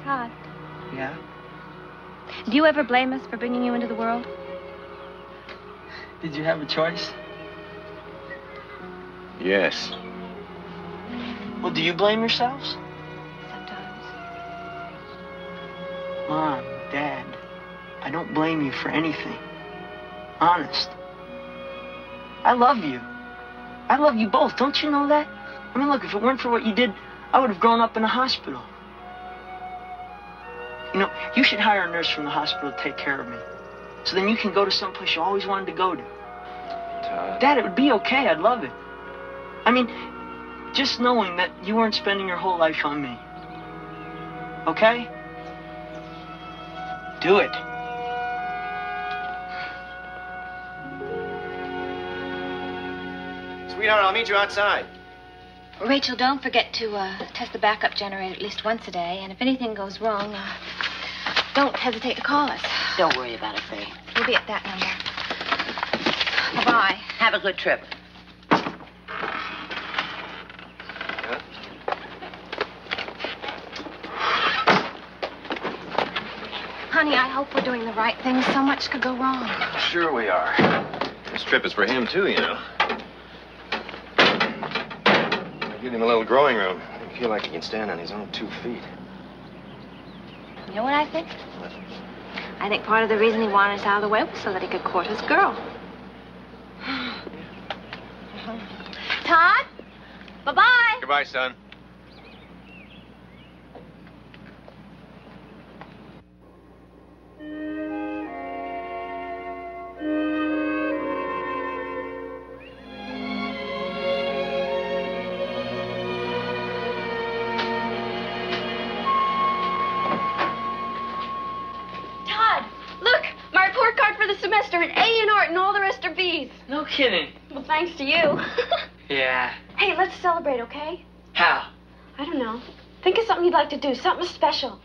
Todd. Yeah? Do you ever blame us for bringing you into the world? Did you have a choice? Yes. Well, do you blame yourselves? Sometimes. Mom, Dad, I don't blame you for anything. Honest. I love you. I love you both. Don't you know that? I mean, look, if it weren't for what you did, I would have grown up in a hospital. You know, you should hire a nurse from the hospital to take care of me. So then you can go to some place you always wanted to go to. Dad, it would be okay. I'd love it. I mean, just knowing that you weren't spending your whole life on me. Okay? Do it. Sweetheart, I'll meet you outside. Rachel, don't forget to test the backup generator at least once a day. And if anything goes wrong, don't hesitate to call us. Don't worry about it, Faye. We'll be at that number. Bye-bye. Have a good trip. Honey, I hope we're doing the right thing. So much could go wrong. Sure we are. This trip is for him, too, you know. Give him a little growing room. I feel like he can stand on his own 2 feet. You know what I think? What? I think part of the reason he wanted us out of the way was so that he could court his girl. Todd? Bye-bye. Goodbye, son. Well, thanks to you. Yeah. Hey, let's celebrate, okay? How? I don't know. Think of something you'd like to do, something special.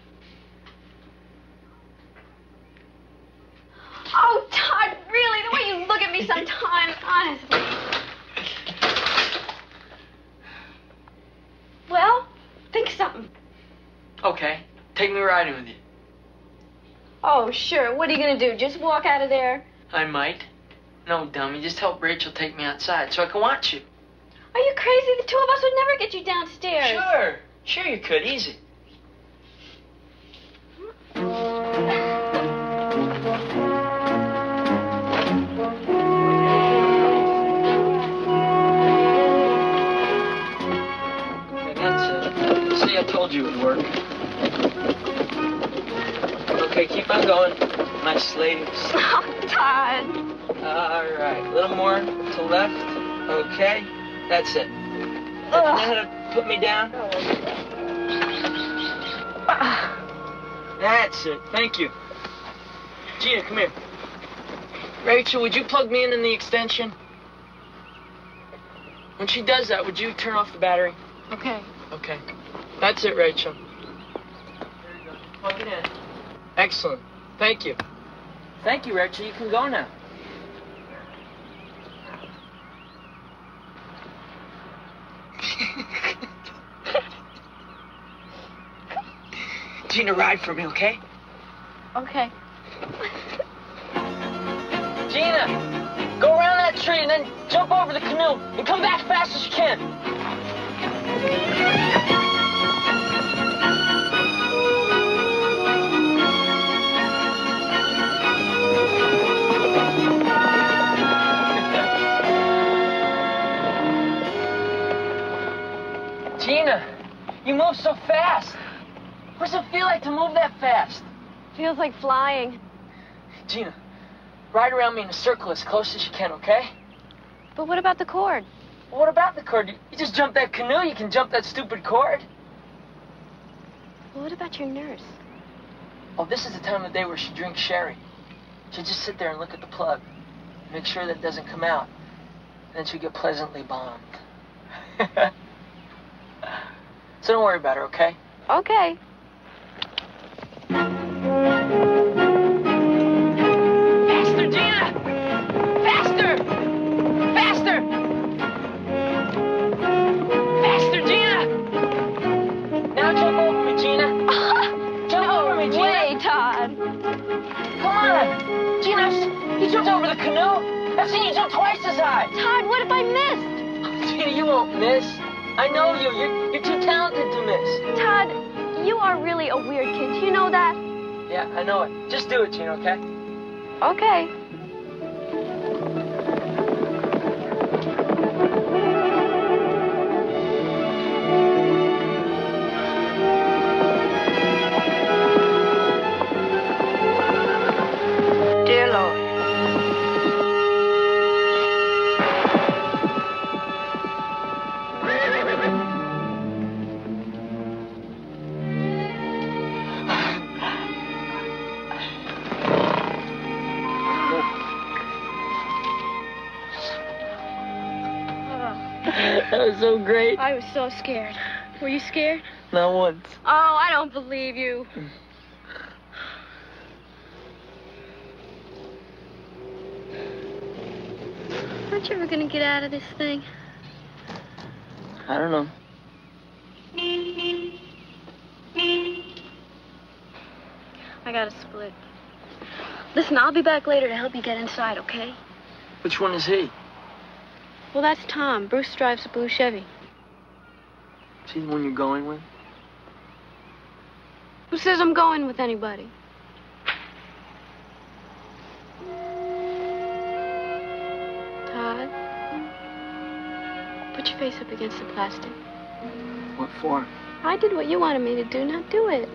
Oh, Todd, really? The way you look at me sometimes, honestly. Well, think of something. Okay. Take me riding with you. Oh, sure. What are you going to do? Just walk out of there? I might. No, dummy, just help Rachel take me outside so I can watch you. Are you crazy? The two of us would never get you downstairs. Sure. Sure you could. Easy. That's it. See, I told you it would work. Okay, keep on going. Nice slaves. Oh, Todd. All right, a little more to left. Okay, that's it. You know how to put me down? That's it, thank you. Gina, come here. Rachel, would you plug me in the extension? When she does that, would you turn off the battery? Okay. Okay, that's it, Rachel. There you go, plug it in. Excellent, thank you. Thank you, Rachel, you can go now. Gina, ride for me, okay? Okay. Gina, go around that tree and then jump over the canoe and come back fast as you can. Gina, you move so fast. What does it feel like to move that fast? Feels like flying. Gina, ride around me in a circle as close as you can, okay? But what about the cord? Well, what about the cord? You just jump that canoe, you can jump that stupid cord. Well, what about your nurse? Oh, this is the time of the day where she drinks sherry. She'll just sit there and look at the plug. Make sure that it doesn't come out. And then she'll get pleasantly bombed. So don't worry about her, okay? Okay. Faster, Gina! Faster! Faster! Faster, Gina! Now jump over me, Gina. Jump over me, Gina. Way, Todd. Come on. Gina, you jumped over the canoe. I've seen you jump twice as high. Todd, what if I missed? Gina, you won't miss. I know you. You're too talented to miss. Todd. You are really a weird kid. Do you know that? Yeah, I know it. Just do it, Gina, okay? Okay. That was so great. I was so scared. Were you scared? Not once. Oh, I don't believe you. Aren't you ever gonna get out of this thing? I don't know. I gotta split. Listen, I'll be back later to help you get inside, okay? Which one is he? Well, that's Tom. Bruce drives a blue Chevy. Is he the one you're going with? Who says I'm going with anybody? Todd? Put your face up against the plastic. What for? I did what you wanted me to do, now do it.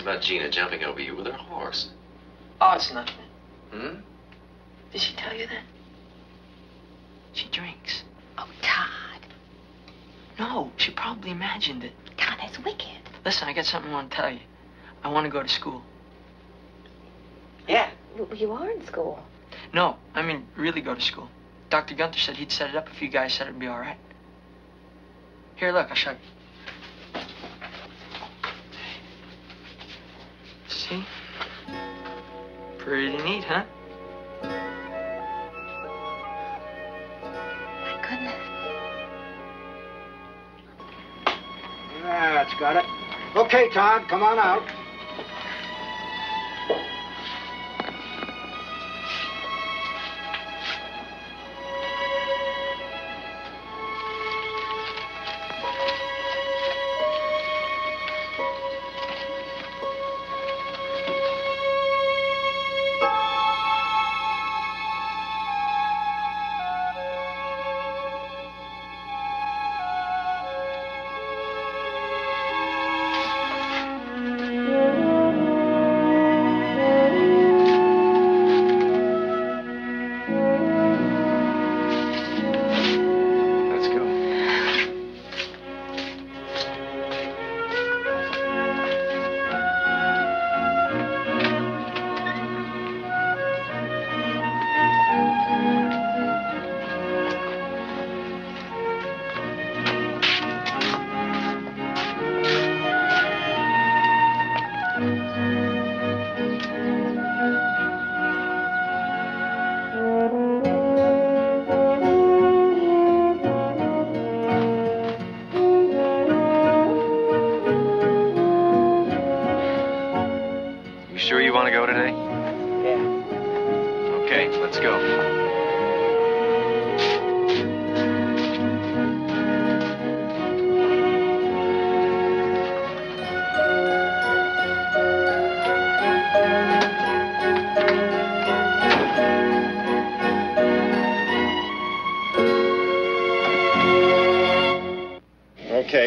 About Gina jumping over you with her horse. Oh, it's nothing. Hmm? Did she tell you that? She drinks. Oh, Todd. No, she probably imagined it. God, that's wicked. Listen, I got something I want to tell you. I want to go to school. Yeah. You are in school. No, I mean really go to school. Dr. Gunther said he'd set it up if you guys said it'd be all right. Here, look, I'll show you. Pretty neat, huh? My goodness. That's got it. Okay, Todd, come on out.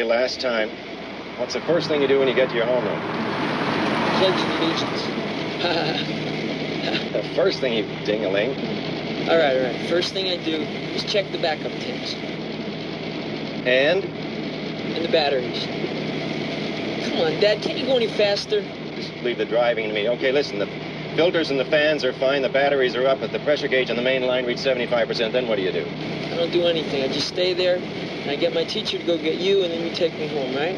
Last time. What's the first thing you do when you get to your homeroom? Pledge allegiance. The first thing, you ding-a-ling. All right. First thing I do is check the backup tapes. And the batteries. Come on, Dad, can't you go any faster? Just leave the driving to me. Okay, listen, the filters and the fans are fine, the batteries are up, but the pressure gauge on the main line reached 75%, then what do? I don't do anything. I just stay there. And I get my teacher to go get you, and then you take me home, right?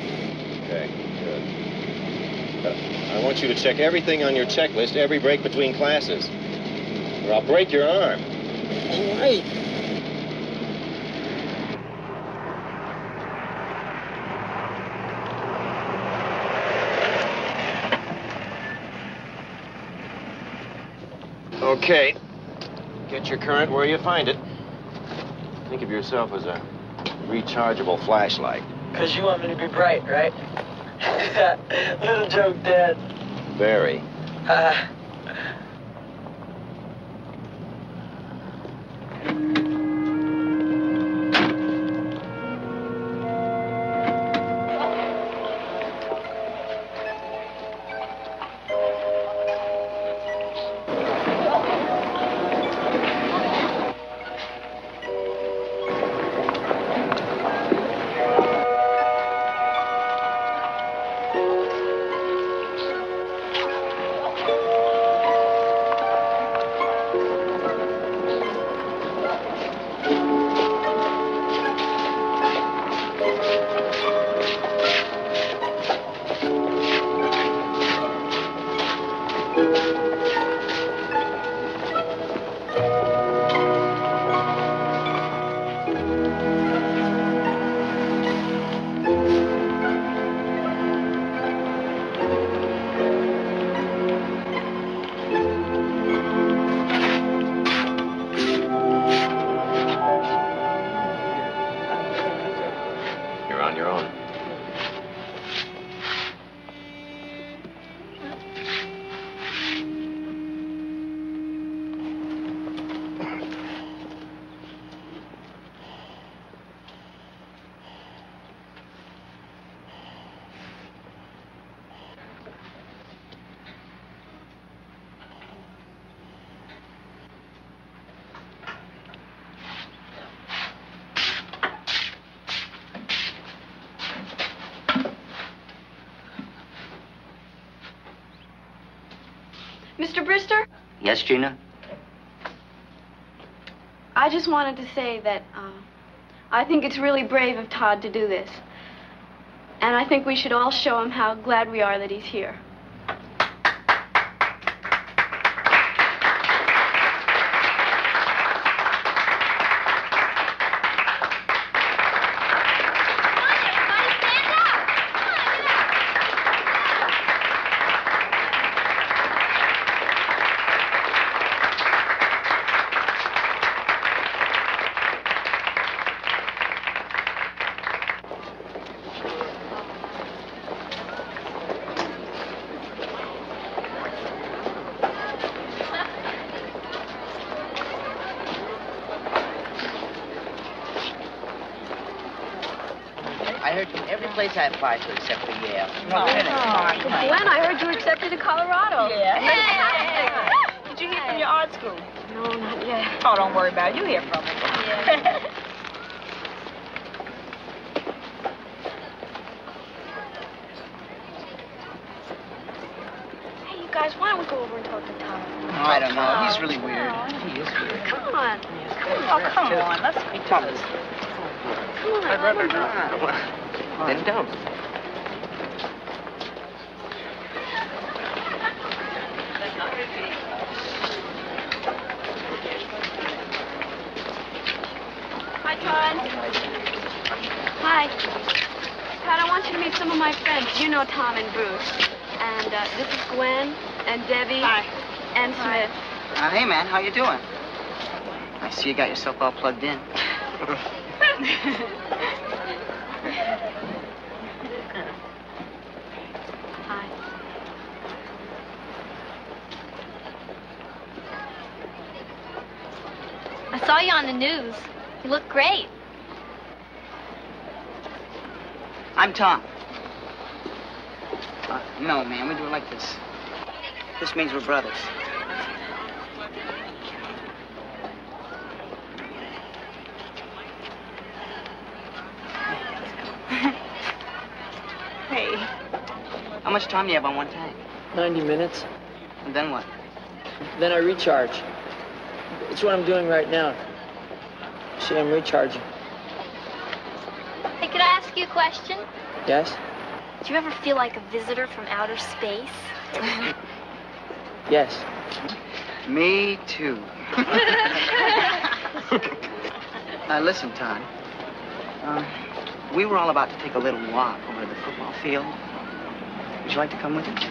Okay, good. I want you to check everything on your checklist, every break between classes, or I'll break your arm. All right. Okay. Get your current where you find it. Think of yourself as a rechargeable flashlight. Because you want me to be bright, right? Little joke, Dad. Very. Yes, Gina? I just wanted to say that I think it's really brave of Todd to do this. And I think we should all show him how glad we are that he's here. I applied to except for Yale. Oh, Glenn, I heard you were accepted to Colorado. Yeah. Fantastic. Did you hear from your art school? No, not yet. Oh, don't worry about it. You hear from me. Yeah. Hey, you guys, why don't we go over and talk to Tom? Oh, I don't know. He's really weird. He is weird. Come on. Oh, come on. Let's be tough. Come on. I'd rather not. Come on. Then don't. Hi, Todd. Hi. Todd, I want you to meet some of my friends. You know Tom and Bruce. And this is Gwen and Debbie. Hi. And Smith. Hey, man. How you doing? I see you got yourself all plugged in. I saw you on the news. You look great. I'm Tom. No, man, we do it like this. This means we're brothers. Hey. How much time do you have on one tank? 90 minutes. And then what? Then I recharge. That's what I'm doing right now. See, I'm recharging. Hey, could I ask you a question? Yes? Do you ever feel like a visitor from outer space? Yes. Me too. Listen, Todd. We were all about to take a little walk over to the football field. Would you like to come with us?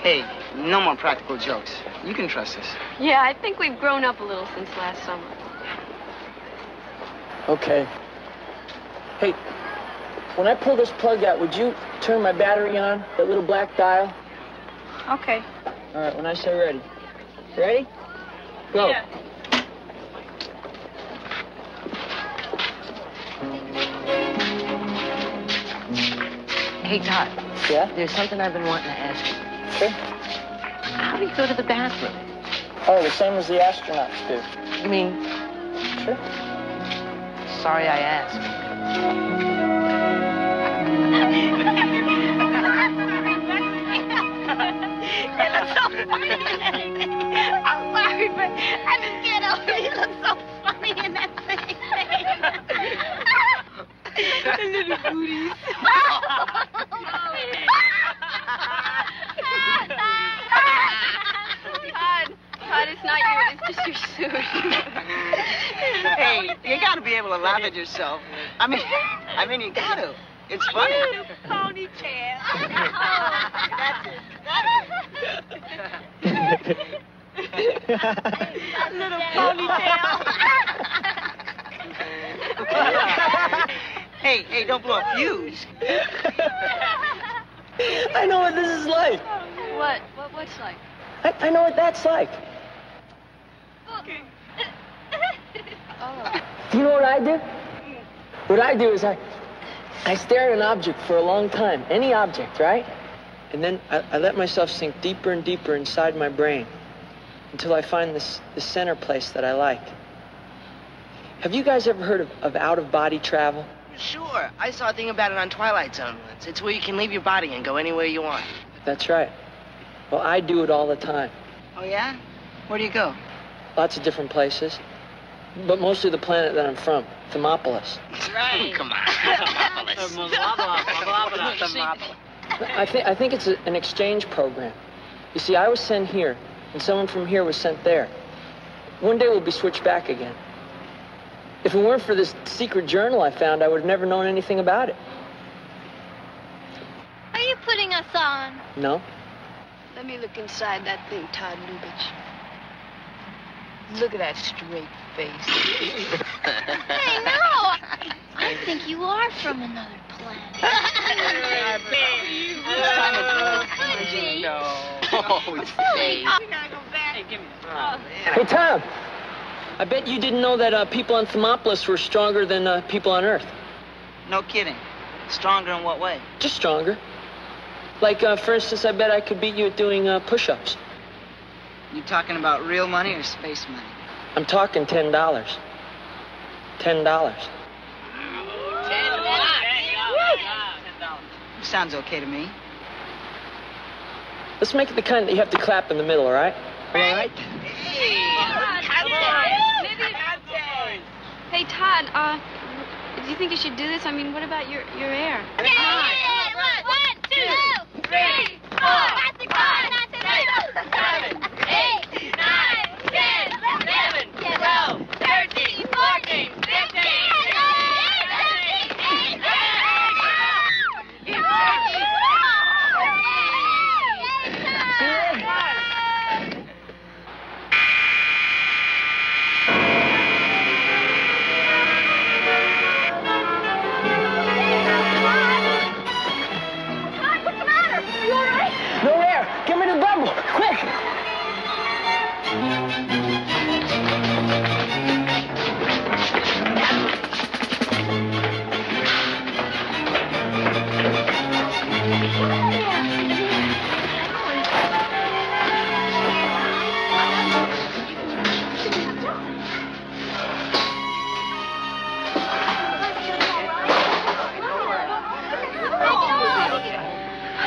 Hey, no more practical jokes. You can trust us. Yeah, I think we've grown up a little since last summer. Okay. Hey, when I pull this plug out, would you turn my battery on, that little black dial? Okay. All right, when I say ready. Ready? Go. Yeah. Hey, Todd. Yeah? There's something I've been wanting to ask you. Sure. How do you go to the bathroom? Oh, the same as the astronauts do. You mean? Sure. Sorry I asked. I'm sorry, but I just can't help it. You look so funny in that thing. The little booties. Todd, it's not you. It's just your suit. Hey, you gotta be able to laugh at yourself. I mean, you gotta. It's funny. You little ponytail. That's it. That's it. That little ponytail. hey, don't blow a fuse. I know what this is like. What's like? I know what that's like. Okay. Oh. You know what I do? What I do is I stare at an object for a long time, any object, right? And then I let myself sink deeper and deeper inside my brain, until I find the center place that I like. Have you guys ever heard of out-of-body travel? Sure. I saw a thing about it on Twilight Zone once. It's where you can leave your body and go anywhere you want. That's right. Well, I do it all the time. Oh, yeah? Where do you go? Lots of different places, but mostly the planet that I'm from, Thermopolis. Right. Oh, come on. Thermopolis. Thermopolis. I think it's an exchange program. You see, I was sent here, and someone from here was sent there. One day we'll be switched back again. If it weren't for this secret journal I found, I would have never known anything about it. Are you putting us on? No. Let me look inside that thing, Todd Lubitsch. Look at that straight face. Hey, no! I think you are from another planet. Could be. No. Oh, silly. Hey, Tom, I bet you didn't know that people on Thermopolis were stronger than people on Earth. No kidding. Stronger in what way? Just stronger. Like, for instance, I bet I could beat you at doing push-ups. You talking about real money or space money? I'm talking $10. $10. Sounds okay to me. Let's make it the kind that you have to clap in the middle, all right? All right? Hey, Todd, do you think you should do this? I mean, what about your air? Yeah, look. 1, 2, 3, 4. That's the card. 7, 8, 9, 10, 11, 12, 13, 14, 15.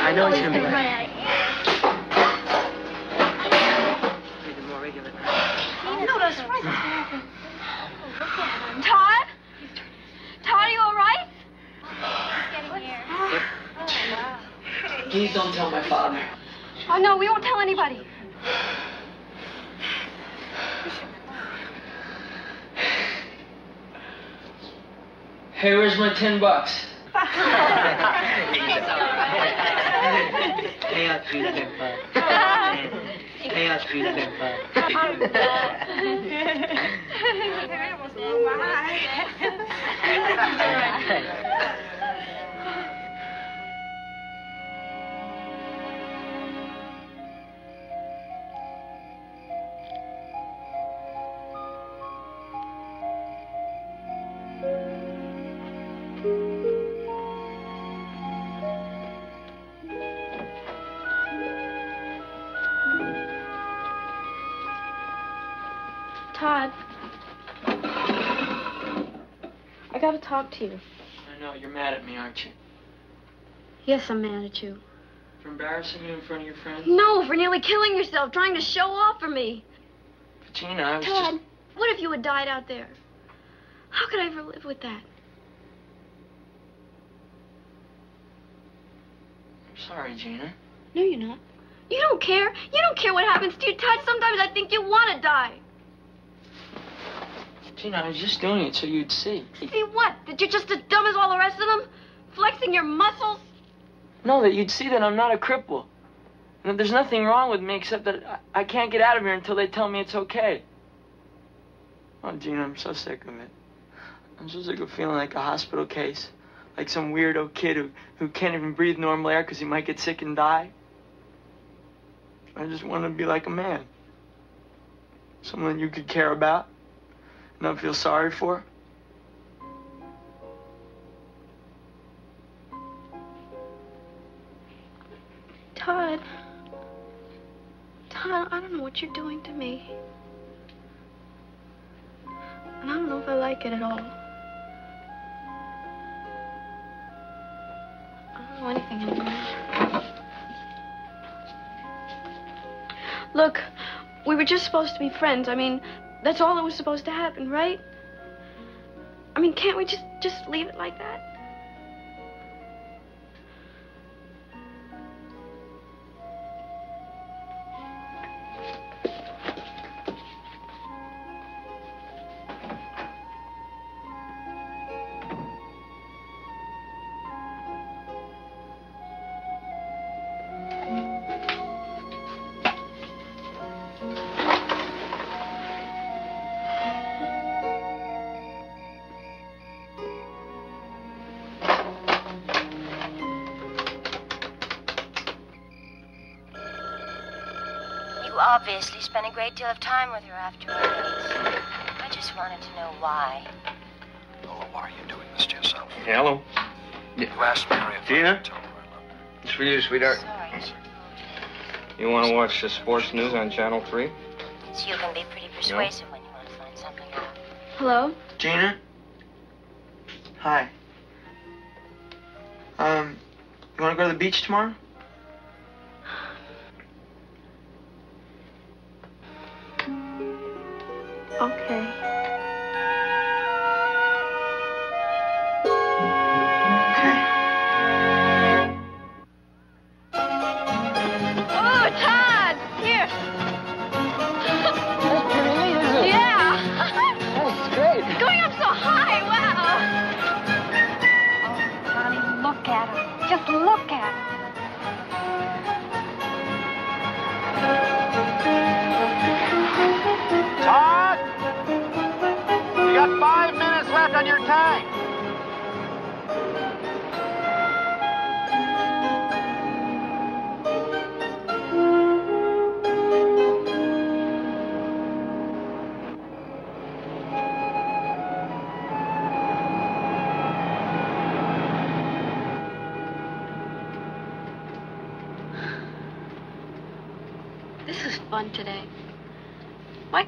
I know it's going to be right. No, that's right. Todd? Todd, are you all right? Yep. Please don't tell my father. Oh, no, we won't tell anybody. Hey, where's my $10? Hey, I'll treat you. Chaos Street Empire. Todd, I gotta talk to you. I know, you're mad at me, aren't you? Yes, I'm mad at you. For embarrassing you in front of your friends? No, for nearly killing yourself, trying to show off for me. But Gina, I was Todd, just... what if you had died out there? How could I ever live with that? I'm sorry, Gina. No, you're not. You don't care. You don't care what happens to you, Todd. Sometimes I think you want to die. Gina, I was just doing it so you'd see. See what? That you're just as dumb as all the rest of them? Flexing your muscles? No, that you'd see that I'm not a cripple. And that there's nothing wrong with me except that I can't get out of here until they tell me it's okay. Oh, Gina, I'm so sick of it. I'm so sick of feeling like a hospital case. Like some weirdo kid who can't even breathe normal air because he might get sick and die. I just want to be like a man. Someone you could care about. Don't feel sorry for? Todd. Todd, I don't know what you're doing to me. And I don't know if I like it at all. I don't know anything anymore. Look, we were just supposed to be friends. I mean, that's all that was supposed to happen, right? I mean, can't we just leave it like that? Obviously, spent a great deal of time with her afterwards. I just wanted to know why. Lola, why are you doing this to yourself? Hey, hello. You asked Mary if I could tell her I love her. It's for you, sweetheart. Sorry. You want to watch the sports news on Channel 3? So you can be pretty persuasive when you want to find something out. Hello? Gina? Hi. You want to go to the beach tomorrow?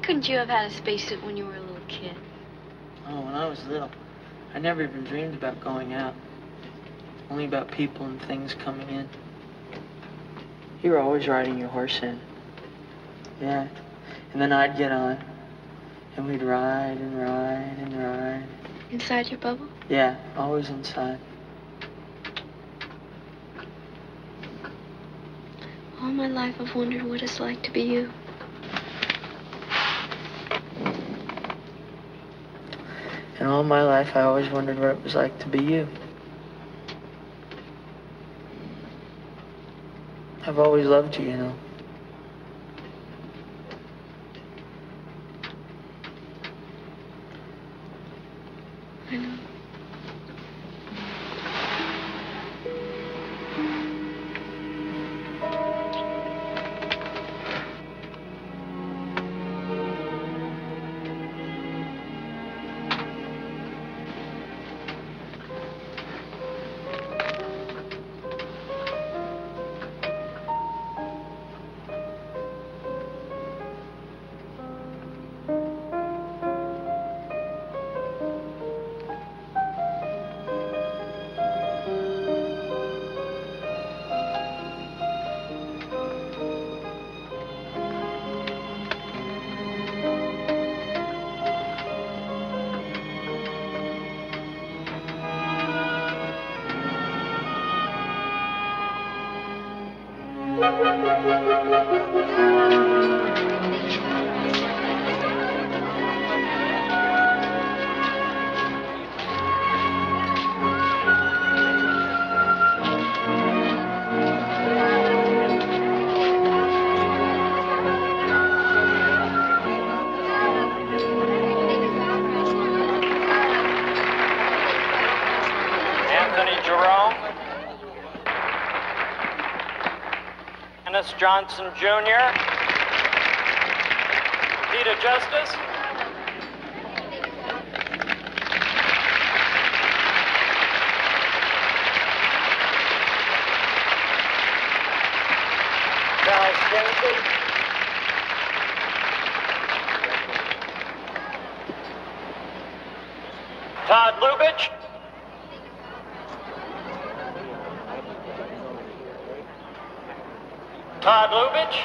Couldn't you have had a spacesuit when you were a little kid? Oh, when I was little, I never even dreamed about going out. Only about people and things coming in. You were always riding your horse in. Yeah, and then I'd get on, and we'd ride and ride and ride. Inside your bubble? Yeah, always inside. All my life I've wondered what it's like to be you. And all my life, I always wondered what it was like to be you. I've always loved you, you know. I know. Johnson, Jr., Peter Justice, Charles Kennedy, Todd Lubitsch, Todd Lubitsch,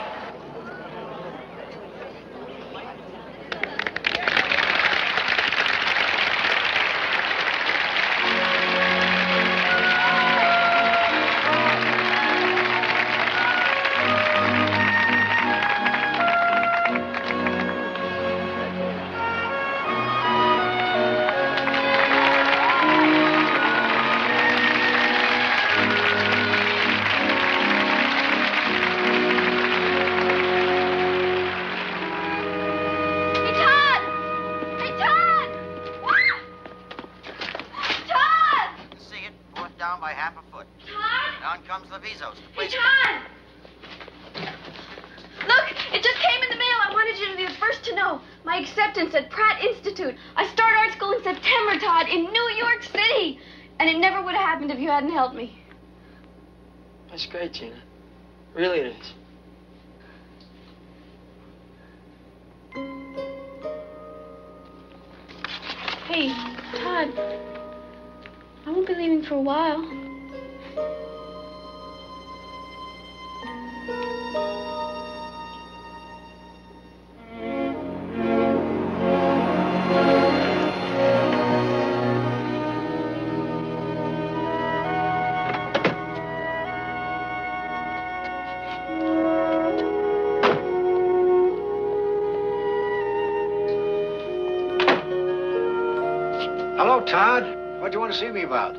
see me about?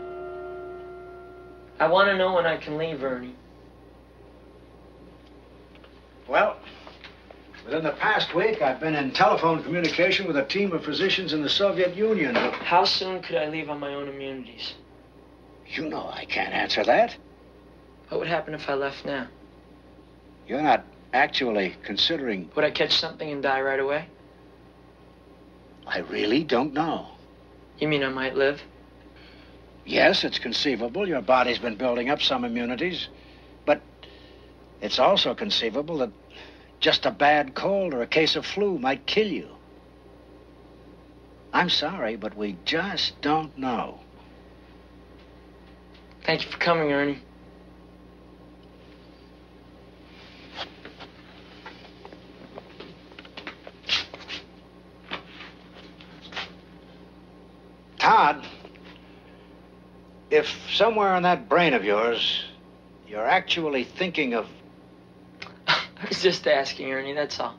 I want to know when I can leave, Ernie. Well, within the past week, I've been in telephone communication with a team of physicians in the Soviet Union. How soon could I leave on my own immunities? You know I can't answer that. What would happen if I left now? You're not actually considering... Would I catch something and die right away? I really don't know. You mean I might live? Yes, it's conceivable. Your body's been building up some immunities. But it's also conceivable that just a bad cold or a case of flu might kill you. I'm sorry, but we just don't know. Thank you for coming, Ernie. Todd. If somewhere in that brain of yours, you're actually thinking of... I was just asking, Ernie, that's all.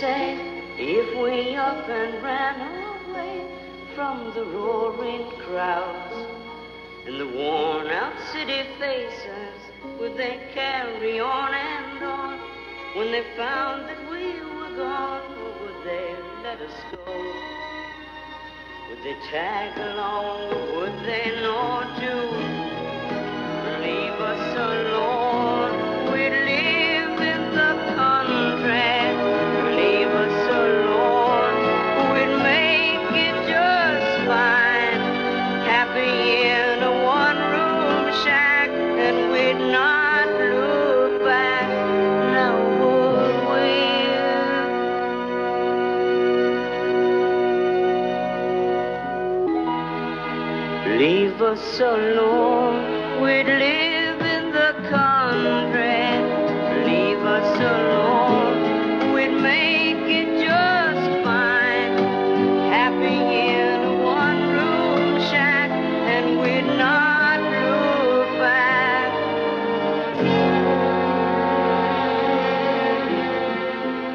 safe if we up and ran away from the roaring crowds and the worn-out city faces. Would they carry on and on when they found that we were gone? Or would they let us go? Would they tag along? Or would they not do? Leave us alone. We live in the country. Leave us alone. We'd make it just fine. Happy in a one-room shack, and we'd not look back. Now would we? Leave us alone. We'd live in the country, leave us alone. We'd make it just fine,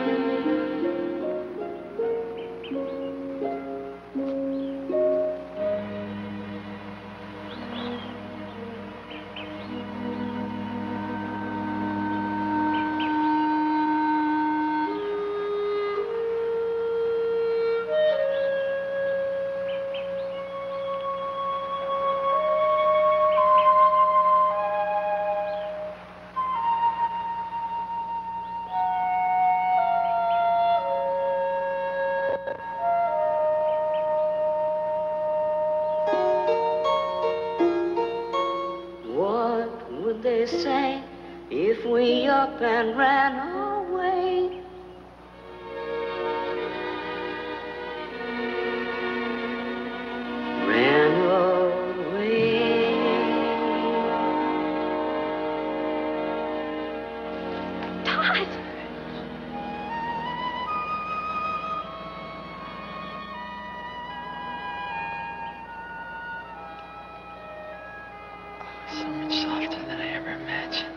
happy in a one-room shack, and we'd not look back. And ran away. Ran away. Todd! So much softer than I ever imagined.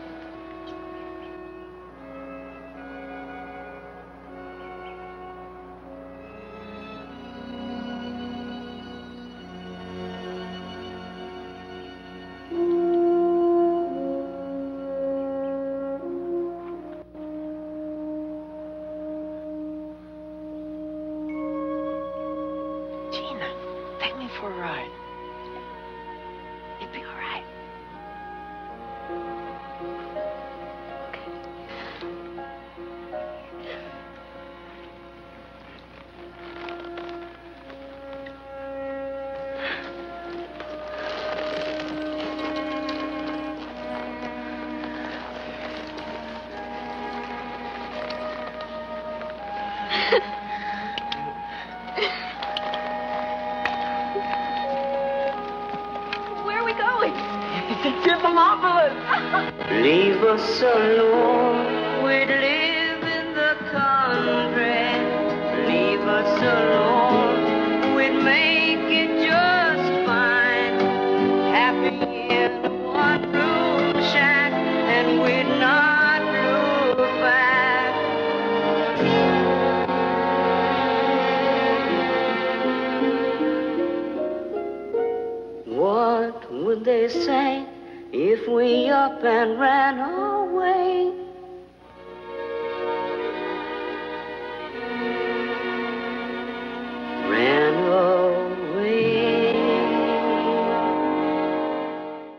Leave us alone, we'd live in the country. Leave us alone, we'd make it just fine. Happy in a one-room shack, and we'd not look back. What would they say? If we up and ran away?